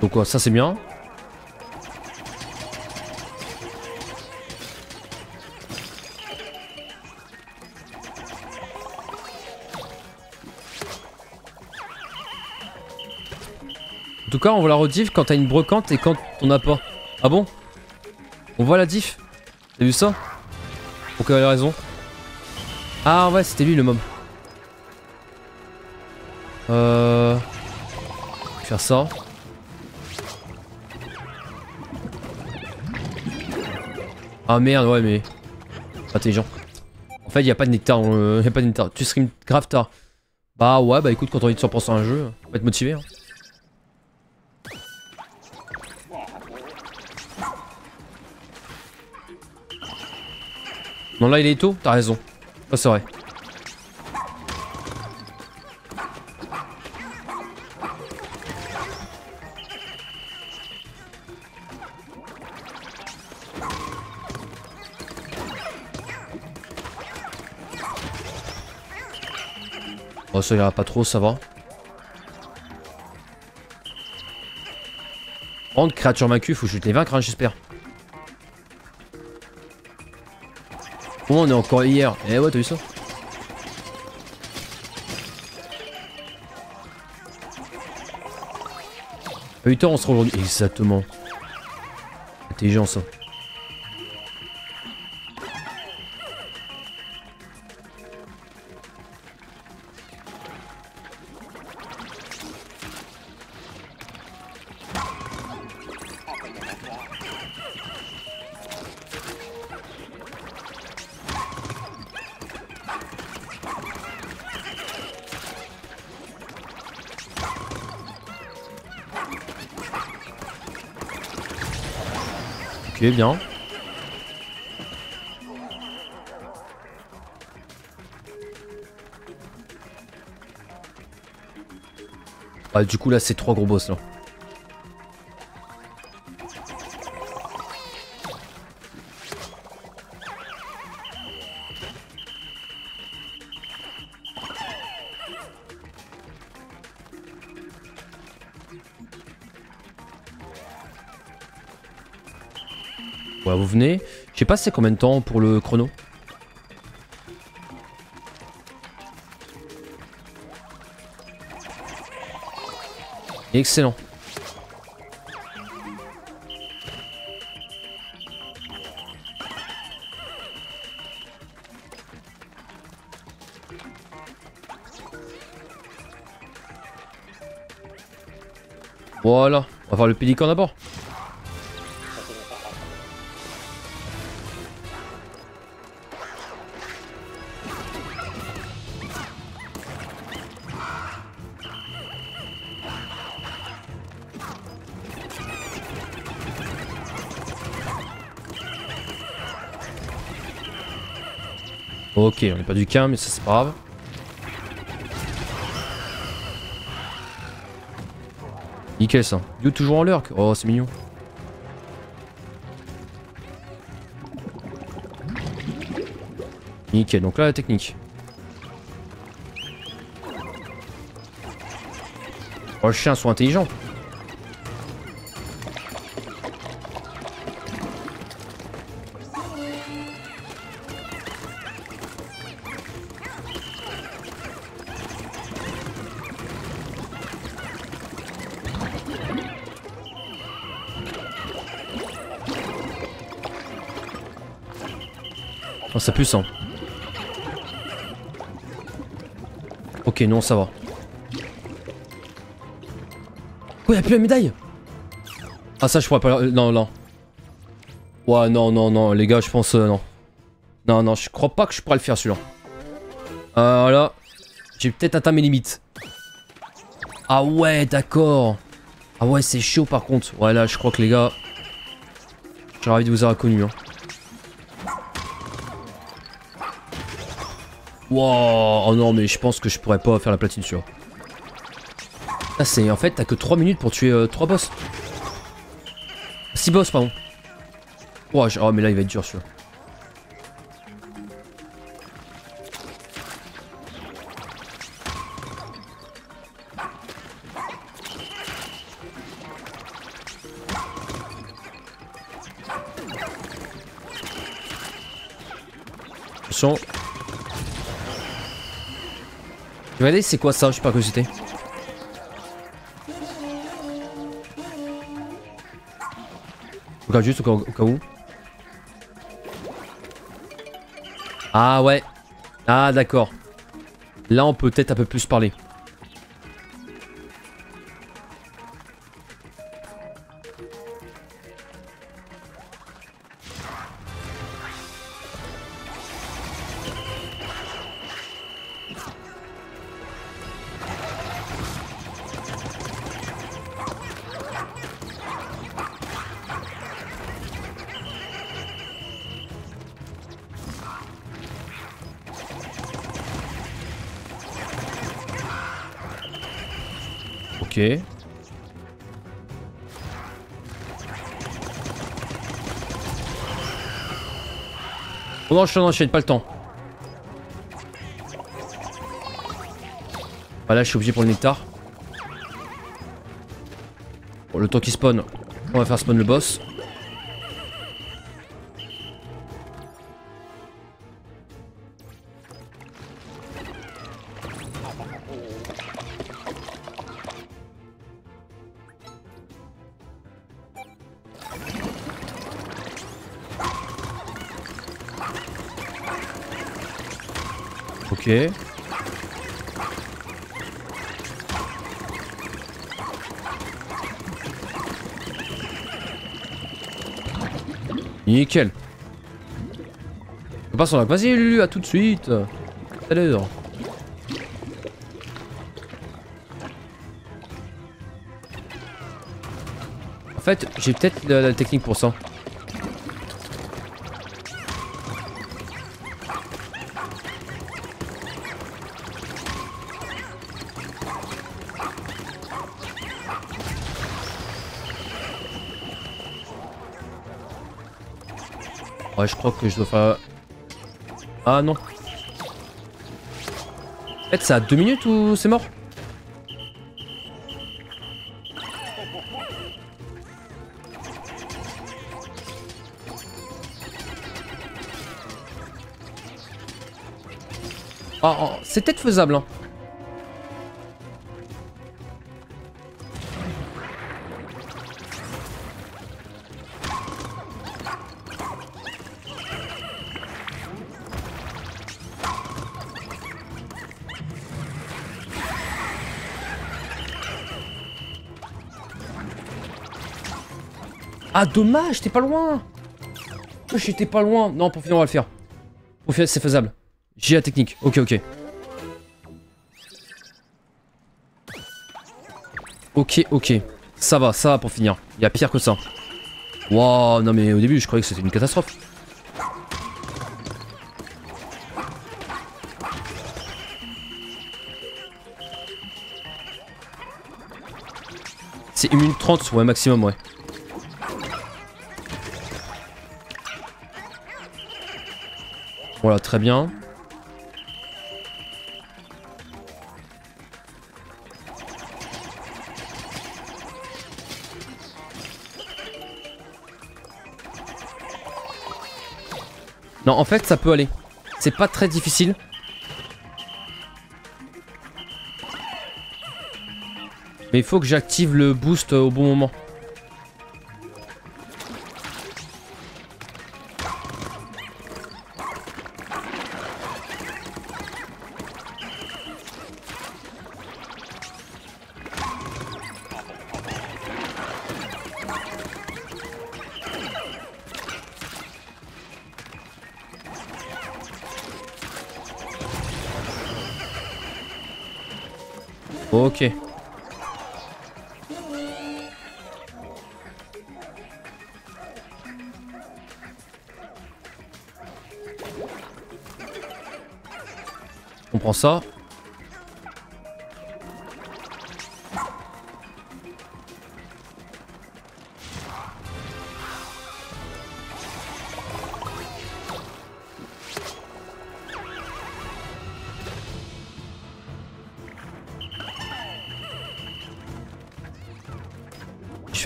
Donc ouais, ça c'est bien. En tout cas on voit la rediff quand t'as une brocante et quand on n'a pas. Ah bon? On voit la diff? T'as vu ça? Pour quelle raison? Ah ouais c'était lui le mob. Euh... Faire ça. Ah merde ouais mais... Intelligent. En fait il n'y a pas de nectar, euh, y a pas de nectar. Tu stream grave tard. Bah ouais bah écoute quand on dit de s'en penser à un jeu, faut être motivé hein. Non là il est tôt, t'as raison. Ah c'est vrai. Oh, ça ira pas trop, ça va. Par contre, créature macu, faut juste les vaincre, hein, j'espère. Oh, on est encore hier. Eh ouais, t'as vu ça? À huit heures, on se retrouve aujourd'hui. Exactement. Intelligent, ça. Ok, bien. Ah, du coup là c'est trois gros boss là. Ouais, vous venez. Je sais pas c'est combien de temps pour le chrono. Excellent. Voilà, on va faire le pélican d'abord. Ok, on n'est pas du qu'un, mais ça c'est pas grave. Nickel ça. You toujours en lurk. Oh, c'est mignon. Nickel, donc là la technique. Oh, les chiens sont intelligents. Oh, ça pue ça. Ok, non, ça va. Oh, y'a plus la médaille. Ah, ça, je pourrais pas. Euh, non, non. Ouais, non, non, non, les gars, je pense. Euh, non. Non, non, je crois pas que je pourrais le faire celui-là. Euh, là. J'ai peut-être atteint mes limites. Ah, ouais, d'accord. Ah, ouais, c'est chaud par contre. Ouais, là, je crois que les gars. J'ai ravi de vous avoir connu. Hein. Wow, oh non mais je pense que je pourrais pas faire la platine sur. Ah c'est en fait t'as que trois minutes pour tuer euh, trois boss. six boss pardon. Wow, oh mais là il va être dur celui-là. Attention. Regardez, c'est quoi ça? Je sais pas que c'était. Regarde juste au cas, au cas où. Ah ouais. Ah d'accord. Là on peut peut-être un peu plus parler. Ok. On enchaîne, on enchaîne, pas le temps. là je suis obligé pour le nectar. Bon, le temps qu'il spawn, on va faire spawn le boss. Ok. Nickel. On passe sur la... Vas-y Lulu, à tout de suite. Allez. En fait, j'ai peut-être la, la technique pour ça. Ouais, je crois que je dois faire... Ah non. En fait, c'est à deux minutes ou c'est mort? Ah, oh, c'est peut-être faisable, hein. Ah dommage, t'es pas loin. J'étais pas loin. Non, pour finir on va le faire. Pour finir c'est faisable. J'ai la technique. Ok, ok. Ok, ok. Ça va, ça va pour finir. Il y a pire que ça. Waouh, non mais au début je croyais que c'était une catastrophe. C'est une minute trente, ouais, maximum, ouais. Voilà, très bien. Non, en fait, ça peut aller. C'est pas très difficile. Mais il faut que j'active le boost au bon moment. Ok. On prend ça.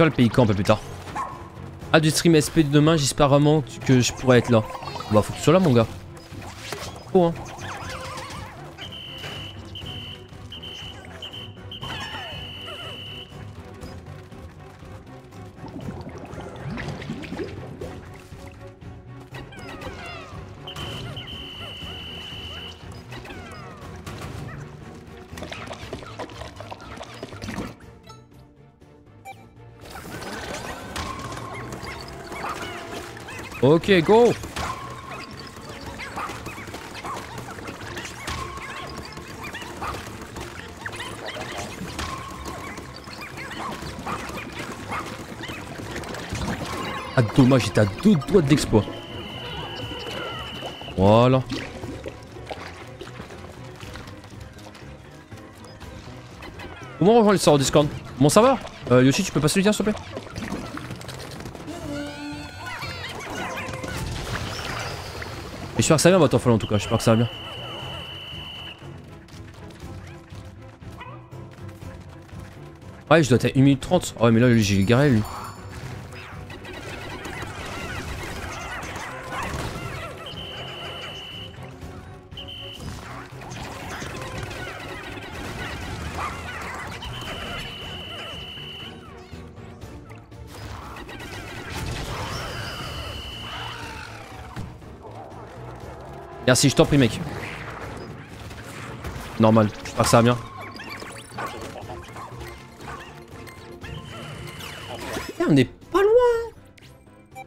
Le pays camp un peu plus tard. Ah, du stream S P de demain, j'espère vraiment que je pourrais être là. Bah, faut que tu sois là, mon gars. Oh, hein. Ok, go. Ah dommage, j'étais à deux doigts de l'exploit. Voilà. Comment on rejoint le serveur Discord? Mon serveur euh, Yoshi, tu peux passer le lien s'il te plaît? J'espère que ça va bien, bah, en tout cas, j'espère que ça va bien. Ouais, je dois être à une minute trente. Oh, mais là, j'ai garé lui. Merci, je t'en prie, mec. Normal, je passe ça bien. Putain, on est pas loin.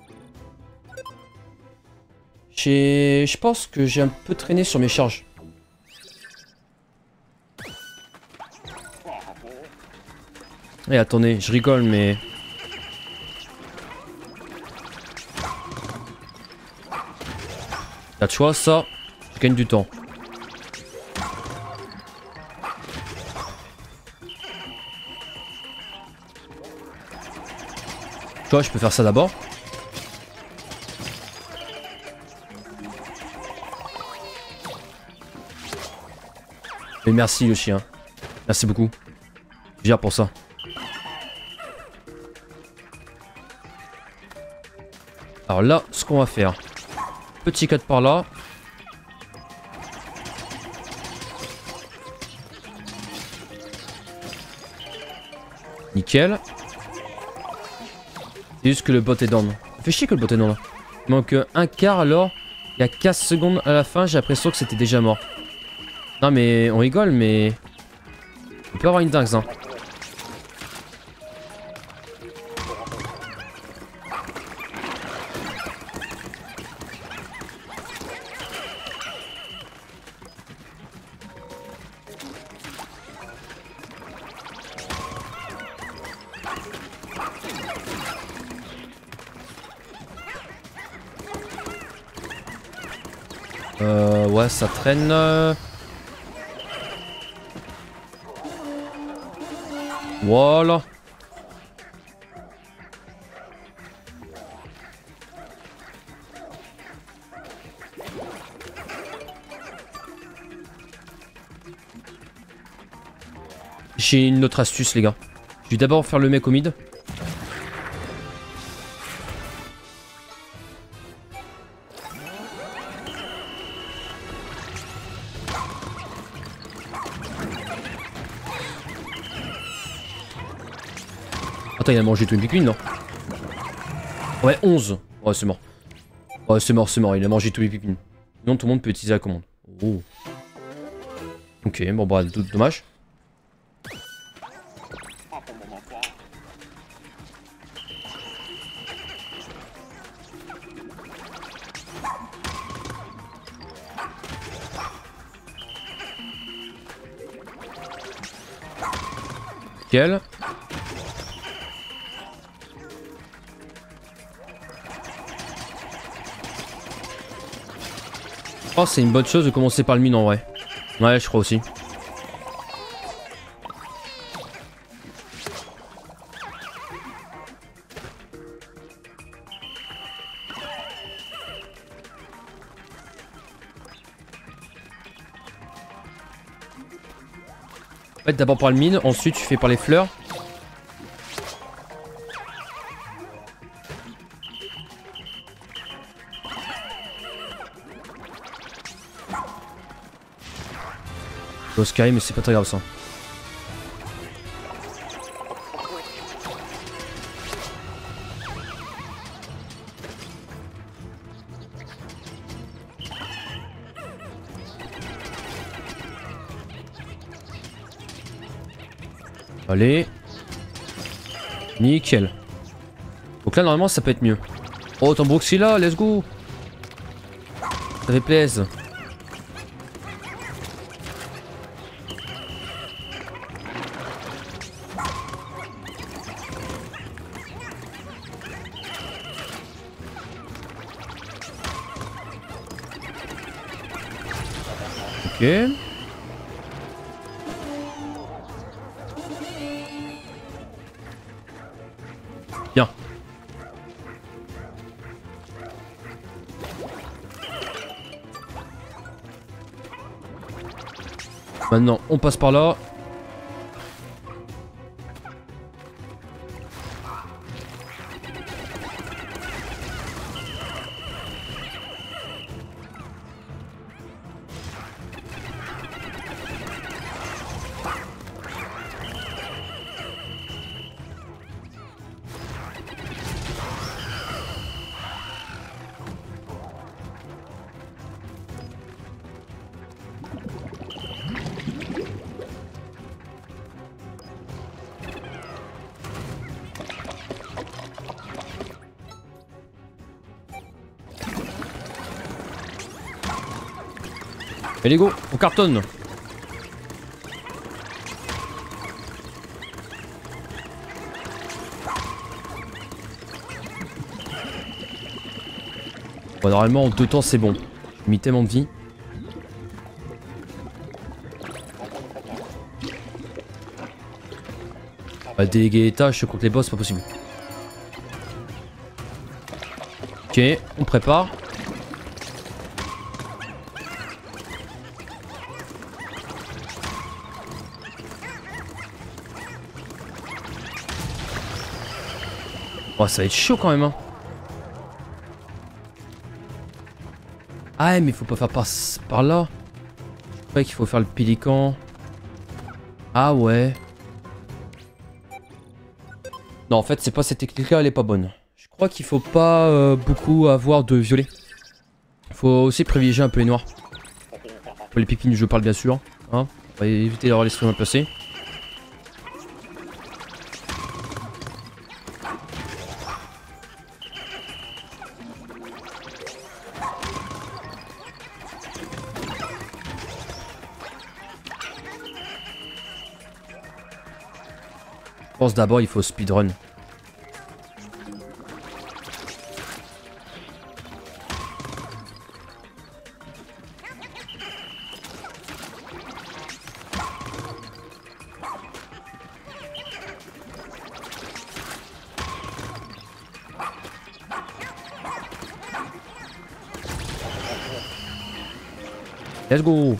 J'ai... Je pense que j'ai un peu traîné sur mes charges. Et attendez, je rigole, mais... T'as de choix, ça, je gagne du temps. Toi, je peux faire ça d'abord. Mais merci le chien. Merci beaucoup. Gère pour ça. Alors là, ce qu'on va faire... Petit quatre par là. Nickel. C'est juste que le bot est down. Ça fait chier que le bot est down là. Il manque un quart alors. Il y a quinze secondes à la fin. J'ai l'impression que c'était déjà mort. Non mais on rigole mais... On peut avoir une dingue hein. Euh, ouais, ça traîne. Voilà. J'ai une autre astuce, les gars. Je vais d'abord faire le mec au mid. Attends, il a mangé tout une Pikmin, non? Ouais, onze. Ouais, c'est mort. Ouais, c'est mort, c'est mort. Il a mangé tous les Pikmin. Sinon, tout le monde peut utiliser la commande. Oh. Ok, bon, bah, dommage. Nickel. Je pense que c'est une bonne chose de commencer par le mine en vrai. Ouais, je crois aussi. En fait, d'abord par le mine, ensuite tu fais par les fleurs. Oscar, mais c'est pas très grave ça. Allez. Nickel. Donc là normalement ça peut être mieux. Oh ton Broxy là, let's go. Ça fait plaisir. Okay. Bien. Maintenant, on passe par là. Allez go, on cartonne. Bon, normalement en deux temps c'est bon. J'ai mis tellement de vie. Bah, déléguer les tâches contre les boss, c'est pas possible. Ok, on prépare. Oh, ça va être chaud quand même, hein. Ah mais faut pas faire par, par là. Je crois qu'il faut faire le pélican. Ah ouais. Non en fait c'est pas cette technique là, elle est pas bonne. Je crois qu'il faut pas euh, beaucoup avoir de violet. Faut aussi privilégier un peu les noirs. Pour les pikmin je parle bien sûr, hein. On va éviter d'avoir les streams mal placés. D'abord il faut speedrun. Let's go.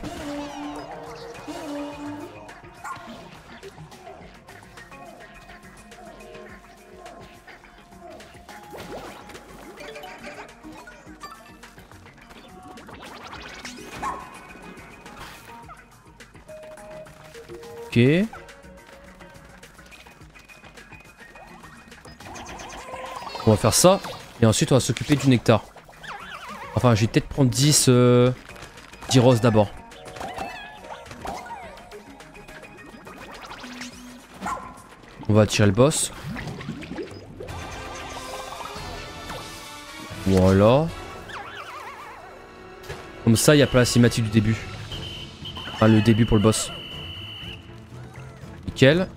Ok. On va faire ça et ensuite on va s'occuper du nectar. Enfin je vais peut-être prendre dix, euh, dix roses d'abord. On va attirer le boss. Voilà. Comme ça il n'y a pas la cinématique du début. Enfin le début pour le boss. Nickel.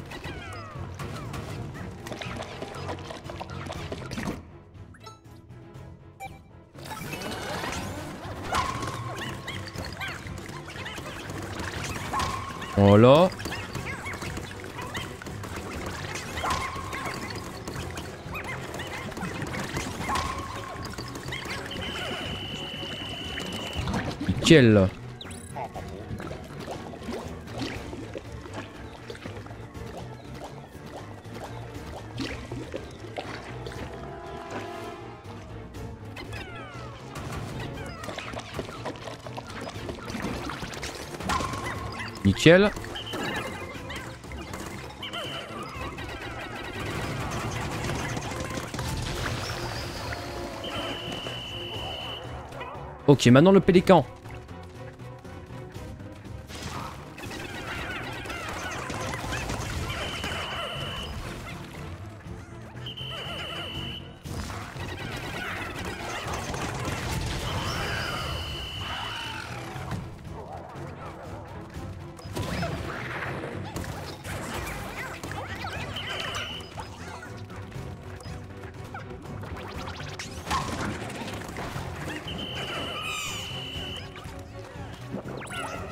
Voilà. Nickel. Nickel. Ok, maintenant le pélican.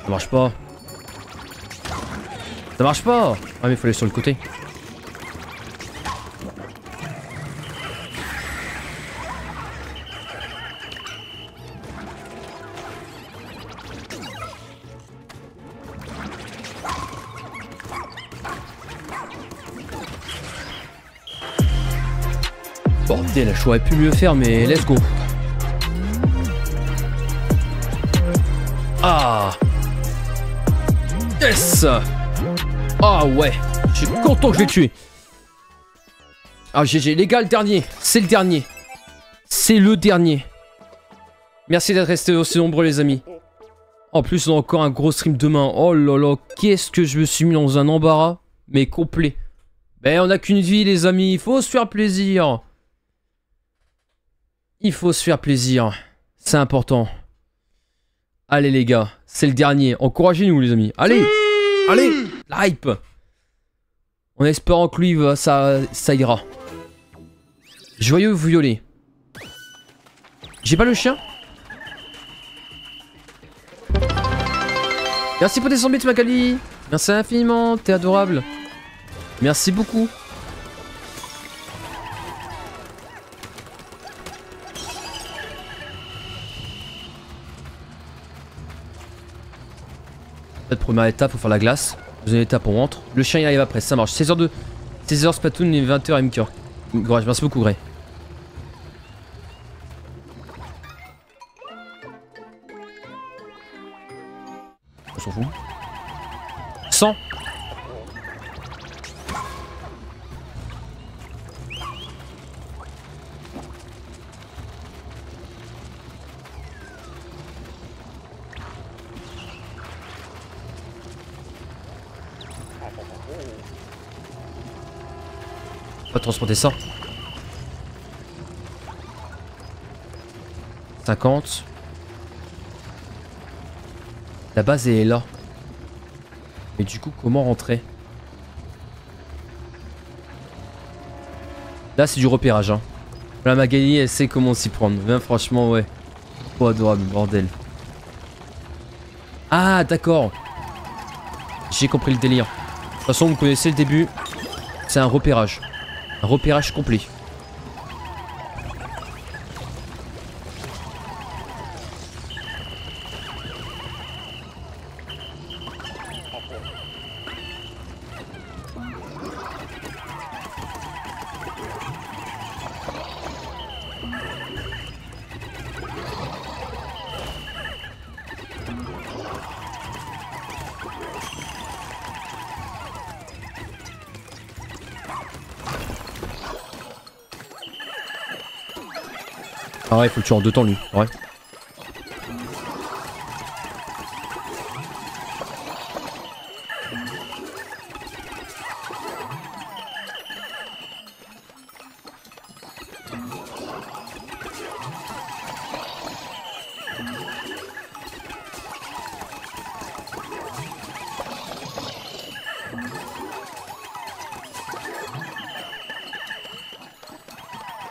Ça marche pas. Ça marche pas. Ah mais faut aller sur le côté. Bordel, je n'aurais pu mieux faire mais let's go. Ah. Yes! Ah ouais, je suis content que je l'ai tué. Ah G G, les gars, le dernier, c'est le dernier. C'est le dernier. Merci d'être restés aussi nombreux les amis. En plus, on a encore un gros stream demain. Oh là là, qu'est-ce que je me suis mis dans un embarras, mais complet. Ben on n'a qu'une vie les amis, il faut se faire plaisir. Il faut se faire plaisir, c'est important. Allez les gars, C'est le dernier. Encouragez-nous, les amis. Allez, mmh allez, l'hype. En espérant que lui, ça, ça ira. Joyeux violet. J'ai pas le chien. Merci pour tes cent bits, Magali. Merci infiniment, t'es adorable. Merci beaucoup. Cette première étape, faut faire la glace. Deuxième étape, on rentre. Le chien, il arrive après, ça marche. seize heures deux. seize heures Splatoon et vingt heures M K. Merci beaucoup, Gray. On s'en fout. cent. Pas transporter ça. cinquante. La base est là. Mais du coup, comment rentrer? Là, c'est du repérage. Hein. La Magali, elle sait comment s'y prendre. Bien, franchement, ouais. Oh, adorable, bordel. Ah, d'accord. J'ai compris le délire. De toute façon, vous connaissez le début. C'est un repérage. Un repérage complet. Ah ouais, faut le tuer en deux temps lui, ouais.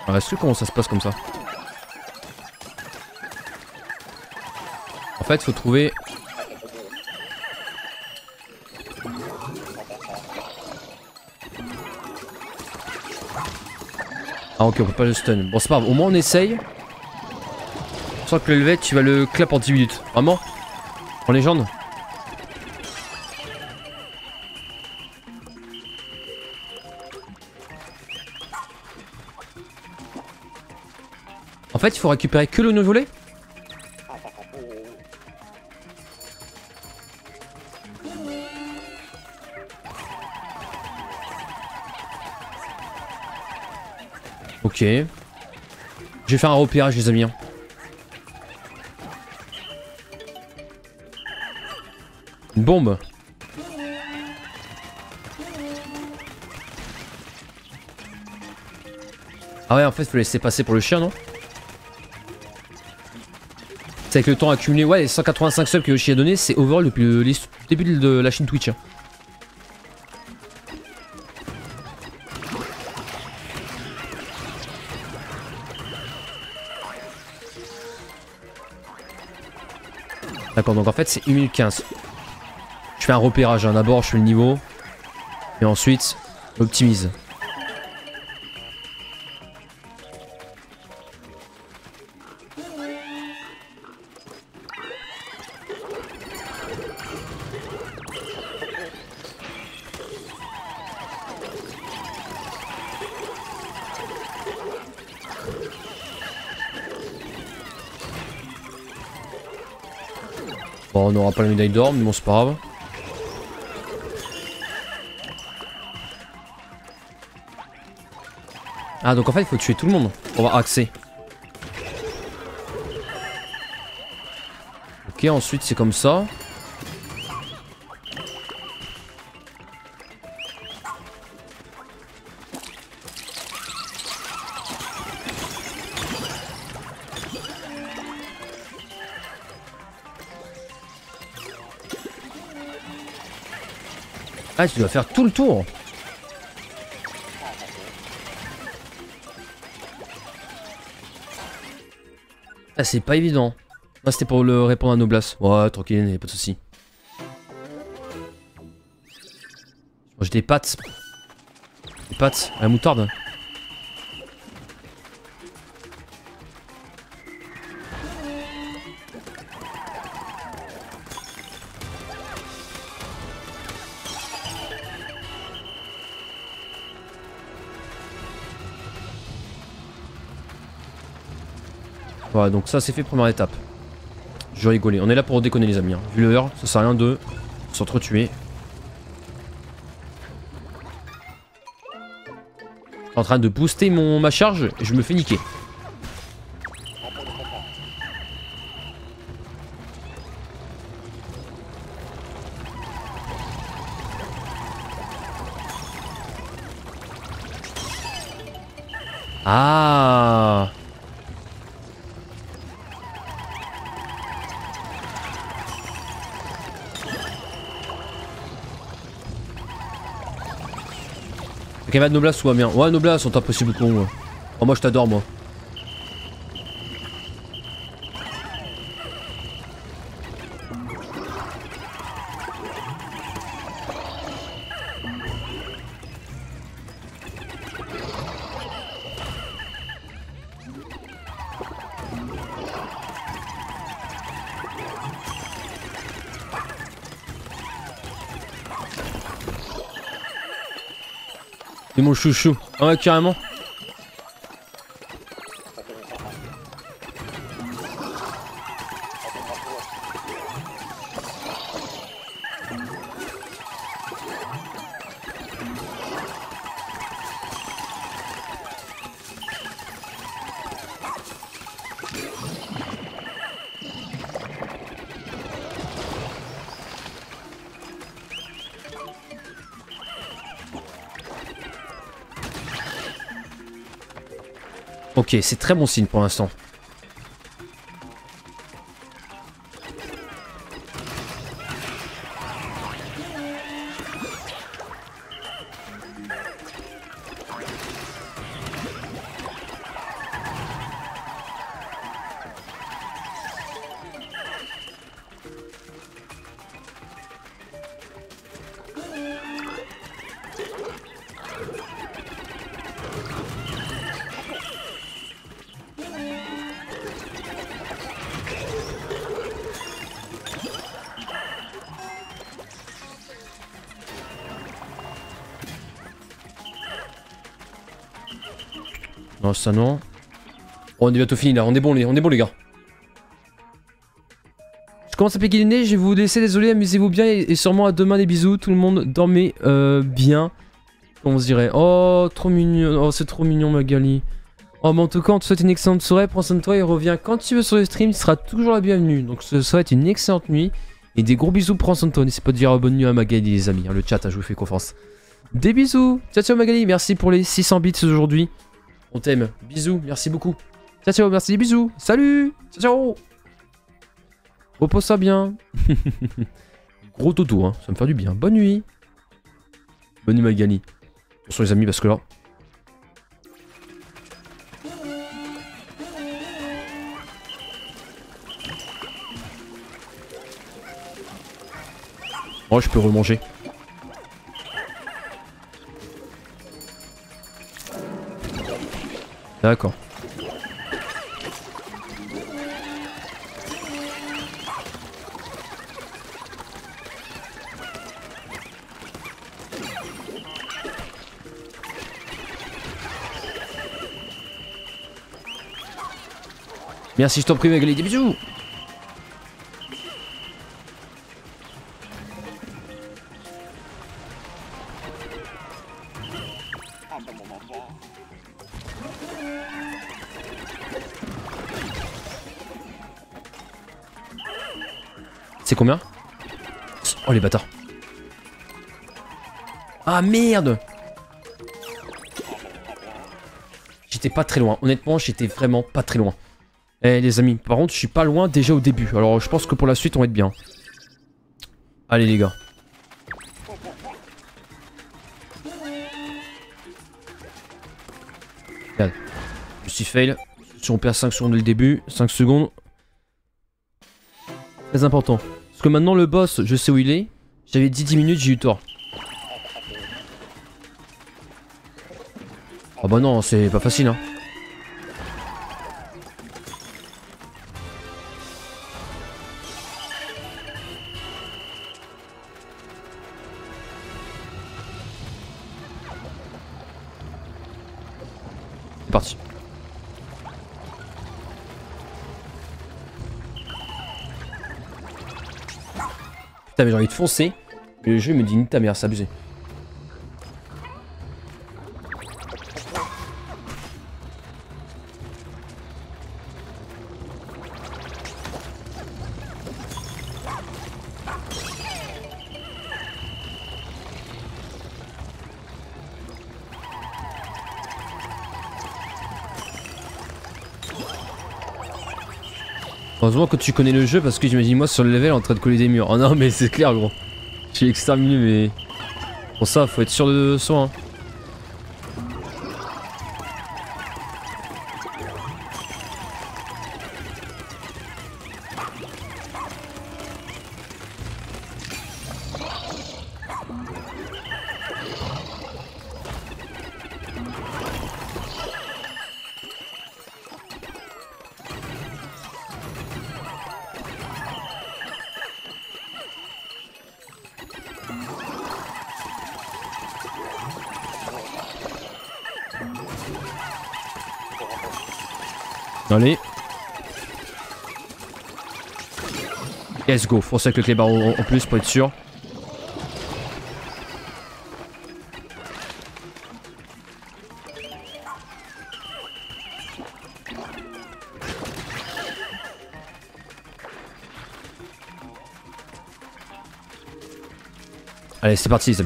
Ah, est-ce que comment ça se passe comme ça? En fait, faut trouver. Ah, ok, on peut pas le stun. Bon, c'est pas grave, au moins on essaye. Je sens que le level, tu vas le clap en dix minutes. Vraiment? En légende? En fait, il faut récupérer que le nouveau volet? Ok. Je vais faire un repérage, les amis. Une bombe. Ah ouais, en fait, faut laisser passer pour le chien, non? C'est avec le temps accumulé. Ouais, les cent quatre-vingt-cinq subs que Yoshi a donné, c'est overall depuis le début de la chaîne Twitch. Hein. D'accord, donc en fait c'est une minute quinze. Je fais un repérage, hein. D'abord je fais le niveau. Et ensuite, j'optimise. Bon, on n'aura pas la médaille d'or, mais bon, c'est pas grave. Ah, donc en fait, il faut tuer tout le monde pour avoir accès. Ok, ensuite, c'est comme ça. Ah, tu dois faire tout le tour. Ah, c'est pas évident. Ah, c'était pour le répondre à Noblas. Ouais, tranquille, y'a pas de soucis. J'ai des pâtes. Des pâtes à la moutarde. Voilà, donc ça c'est fait, première étape. Je rigolais, on est là pour déconner les amis. Hein. Vu l'heure, ça sert à rien de s'entretuer. Je suis en train de booster mon, ma charge et je me fais niquer. Ah! Ok, va de Noblas ou Amiens. Ouais, Noblas sont impossibles con. Ouais. Oh, moi je t'adore, moi. C'est mon chouchou. Ah ouais, carrément. Ok, c'est très bon signe pour l'instant. Non, ça non. Oh, on est bientôt fini là, on est bon les, on est bon, les gars. Je commence à piquer du nez, je vais vous laisser, désolé, amusez-vous bien et, et sûrement à demain, des bisous, tout le monde, dormez euh, bien. On se dirait, oh, trop mignon, oh, c'est trop mignon Magali. Oh, mais en tout cas, on te souhaite une excellente soirée, prends soin de toi et reviens quand tu veux sur le stream, tu seras toujours la bienvenue. Donc, je te souhaite une excellente nuit et des gros bisous, prends soin de toi. N'hésitez pas de dire bonne nuit à Magali, les amis, hein, le chat, hein, je vous fais confiance. Des bisous, ciao ciao Magali, merci pour les six cents bits aujourd'hui. On t'aime. Bisous. Merci beaucoup. Ciao, ciao. Merci. Bisous. Salut. Ciao, ciao. Repose-toi bien. Gros toto, hein. Ça me fait du bien. Bonne nuit. Bonne nuit, Magali. Attention, les amis, parce que là... Oh, je peux remanger. D'accord. Merci, je t'en prie, Magali, des bisous. C'est combien? Oh les bâtards. Ah merde. J'étais pas très loin, honnêtement j'étais vraiment pas très loin. Eh les amis, par contre je suis pas loin déjà au début. Alors je pense que pour la suite on va être bien. Allez les gars. Regarde. Je suis fail. Si on perd cinq secondes dès le début, cinq secondes. Très important. Parce que maintenant le boss, je sais où il est. J'avais dit dix minutes, j'ai eu tort. Ah bah non, c'est pas facile hein. C'est parti. Putain mais j'ai envie de foncer. Et le jeu me dit ni ta mère, c'est abusé. Heureusement que tu connais le jeu parce que j'imagine moi sur le level en train de coller des murs. Oh non mais c'est clair gros. J'ai exterminé mais... Pour ça faut être sûr de soi hein. Allez. Let's go, foncez avec le clébard en plus pour être sûr. Allez, c'est parti.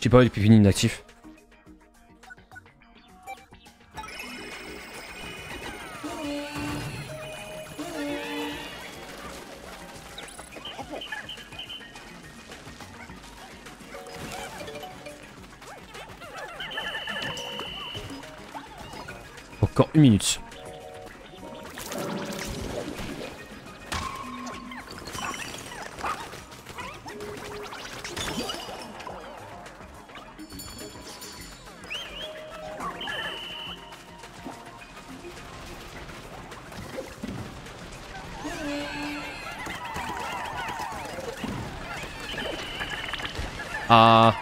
J'ai pas eu le Pikmin inactif. Encore une minute. Ah.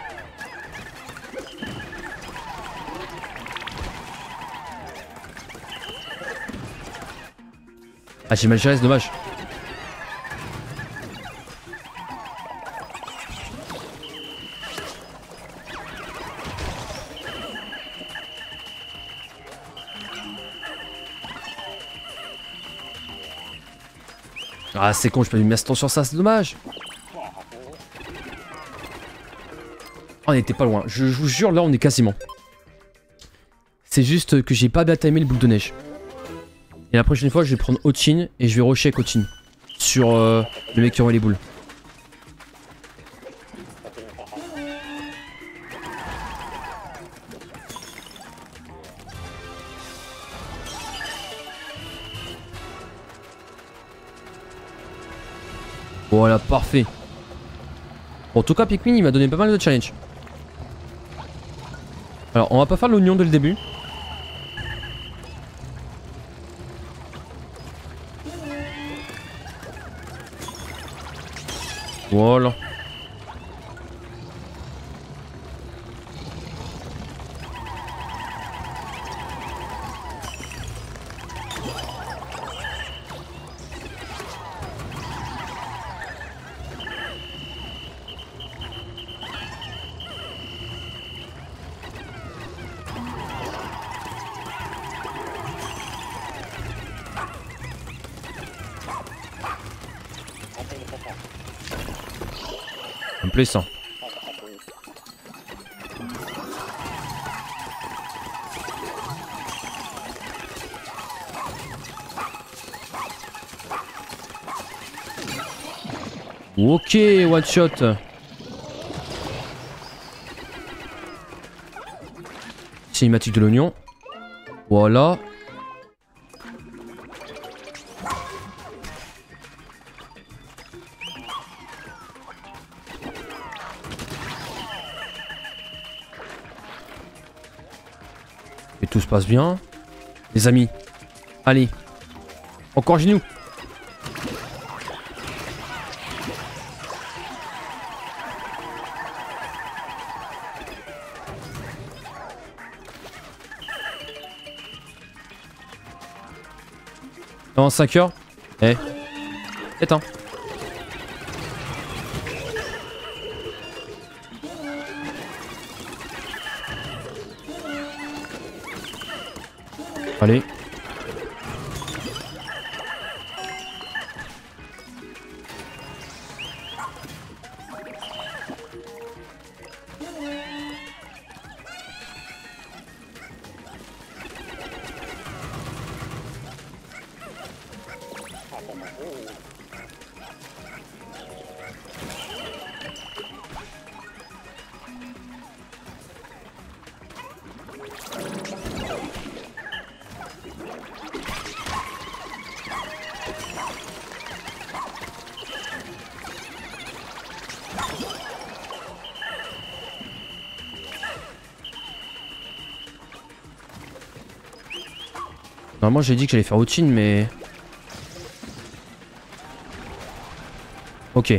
Ah j'ai mal géré, c'est dommage. Ah c'est con, j'ai pas dû m'attendre sur ça, c'est dommage. On était pas loin, je, je vous jure, là on est quasiment. C'est juste que j'ai pas bien timé le boule de neige. Et la prochaine fois je vais prendre Ochin et je vais rusher avec Ochin. Sur euh, le mec qui envoie les boules. Voilà, parfait. Bon, en tout cas Pikmin il m'a donné pas mal de challenge. Alors on va pas faire l'oignon dès le début. Voilà. complaisant. Ok, one shot. Cinématique de l'oignon. Voilà. Et tout se passe bien. Les amis, allez. Encore genoux. Dans cinq heures. Eh. Éteins. Allez. Normalement j'ai dit que j'allais faire routine mais... Ok.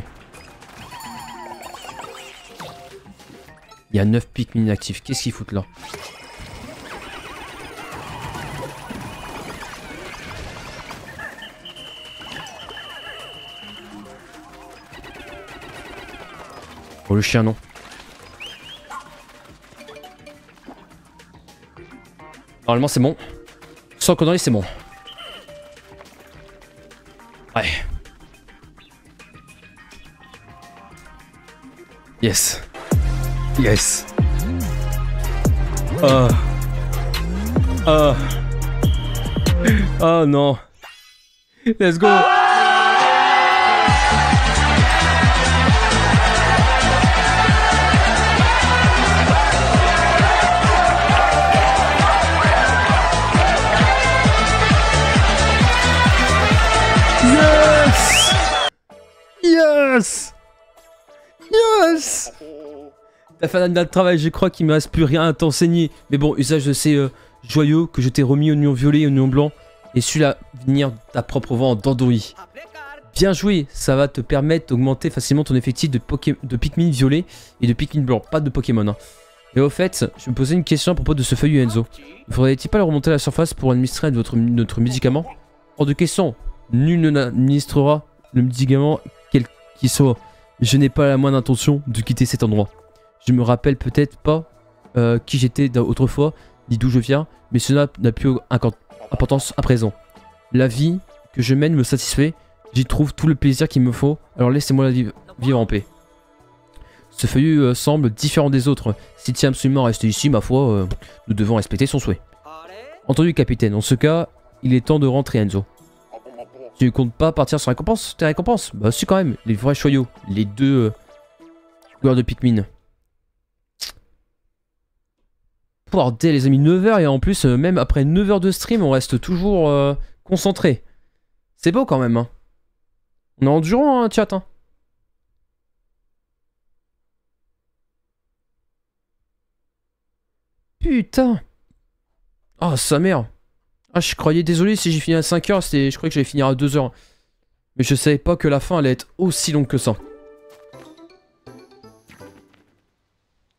Il y a neuf Pikmin actifs, qu'est-ce qu'ils foutent là? Oh le chien non. Normalement c'est bon. Sans conneries, c'est bon. Ouais. Yes. Yes. Oh. Oh. Oh non. Let's go. Yes! Yes! T'as fait un de travail, je crois qu'il me reste plus rien à t'enseigner. Mais bon, usage de ces euh, joyaux que je t'ai remis, oignon violet et oignon blanc. Et celui-là, venir de ta propre voix en dandouille. Bien joué, ça va te permettre d'augmenter facilement ton effectif de, de Pikmin violet et de Pikmin blanc, pas de Pokémon. Hein. Et au fait, je me posais une question à propos de ce feuillu Enzo. Ne faudrait-il pas le remonter à la surface pour administrer notre, notre médicament? Hors de question, nul ne administrera le médicament. Qui soit, je n'ai pas la moindre intention de quitter cet endroit. Je me rappelle peut-être pas euh, qui j'étais autrefois, ni d'où je viens, mais cela n'a plus importance à présent. La vie que je mène me satisfait, j'y trouve tout le plaisir qu'il me faut, alors laissez-moi la vivre, vivre en paix. Ce feuillu euh, semble différent des autres. S'il tient absolument à rester ici, ma foi, euh, nous devons respecter son souhait. Entendu, capitaine, en ce cas, il est temps de rentrer, Enzo. Tu ne comptes pas partir sur récompense, tes récompenses? Bah si quand même, les vrais joyaux, les deux euh, joueurs de Pikmin. Bordel les amis, neuf heures et en plus, euh, même après neuf heures de stream, on reste toujours euh, concentré. C'est beau quand même. Hein. On est endurant, hein, chat. Hein. Putain. Ah, oh, sa mère. Ah, je croyais, désolé si j'ai fini à cinq heures, c'était, je croyais que j'allais finir à deux heures. Mais je savais pas que la fin allait être aussi longue que ça.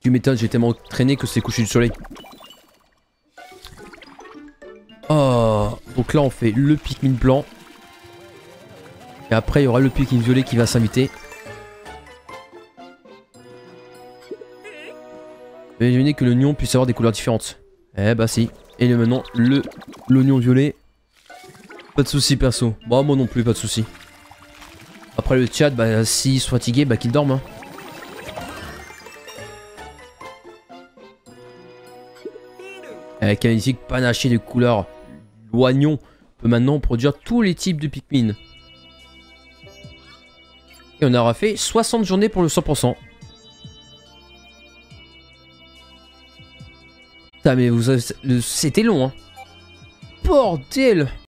Tu m'étonnes, j'ai tellement traîné que c'est couché du soleil. Oh, donc là on fait le Pikmin blanc. Et après il y aura le Pikmin violet qui va s'inviter. Vous imaginez que l'oignon puisse avoir des couleurs différentes. Eh bah si. Et là maintenant, le l'oignon violet. Pas de soucis perso. Bah moi non plus, pas de soucis. Après le chat, bah s'ils sont fatigués, bah qu'ils dorment. Hein. avec un panaché panaché de couleurs. L'oignon peut maintenant produire tous les types de Pikmin. Et on aura fait soixante journées pour le cent pour cent. Putain mais vous, c'était long hein. Bordel.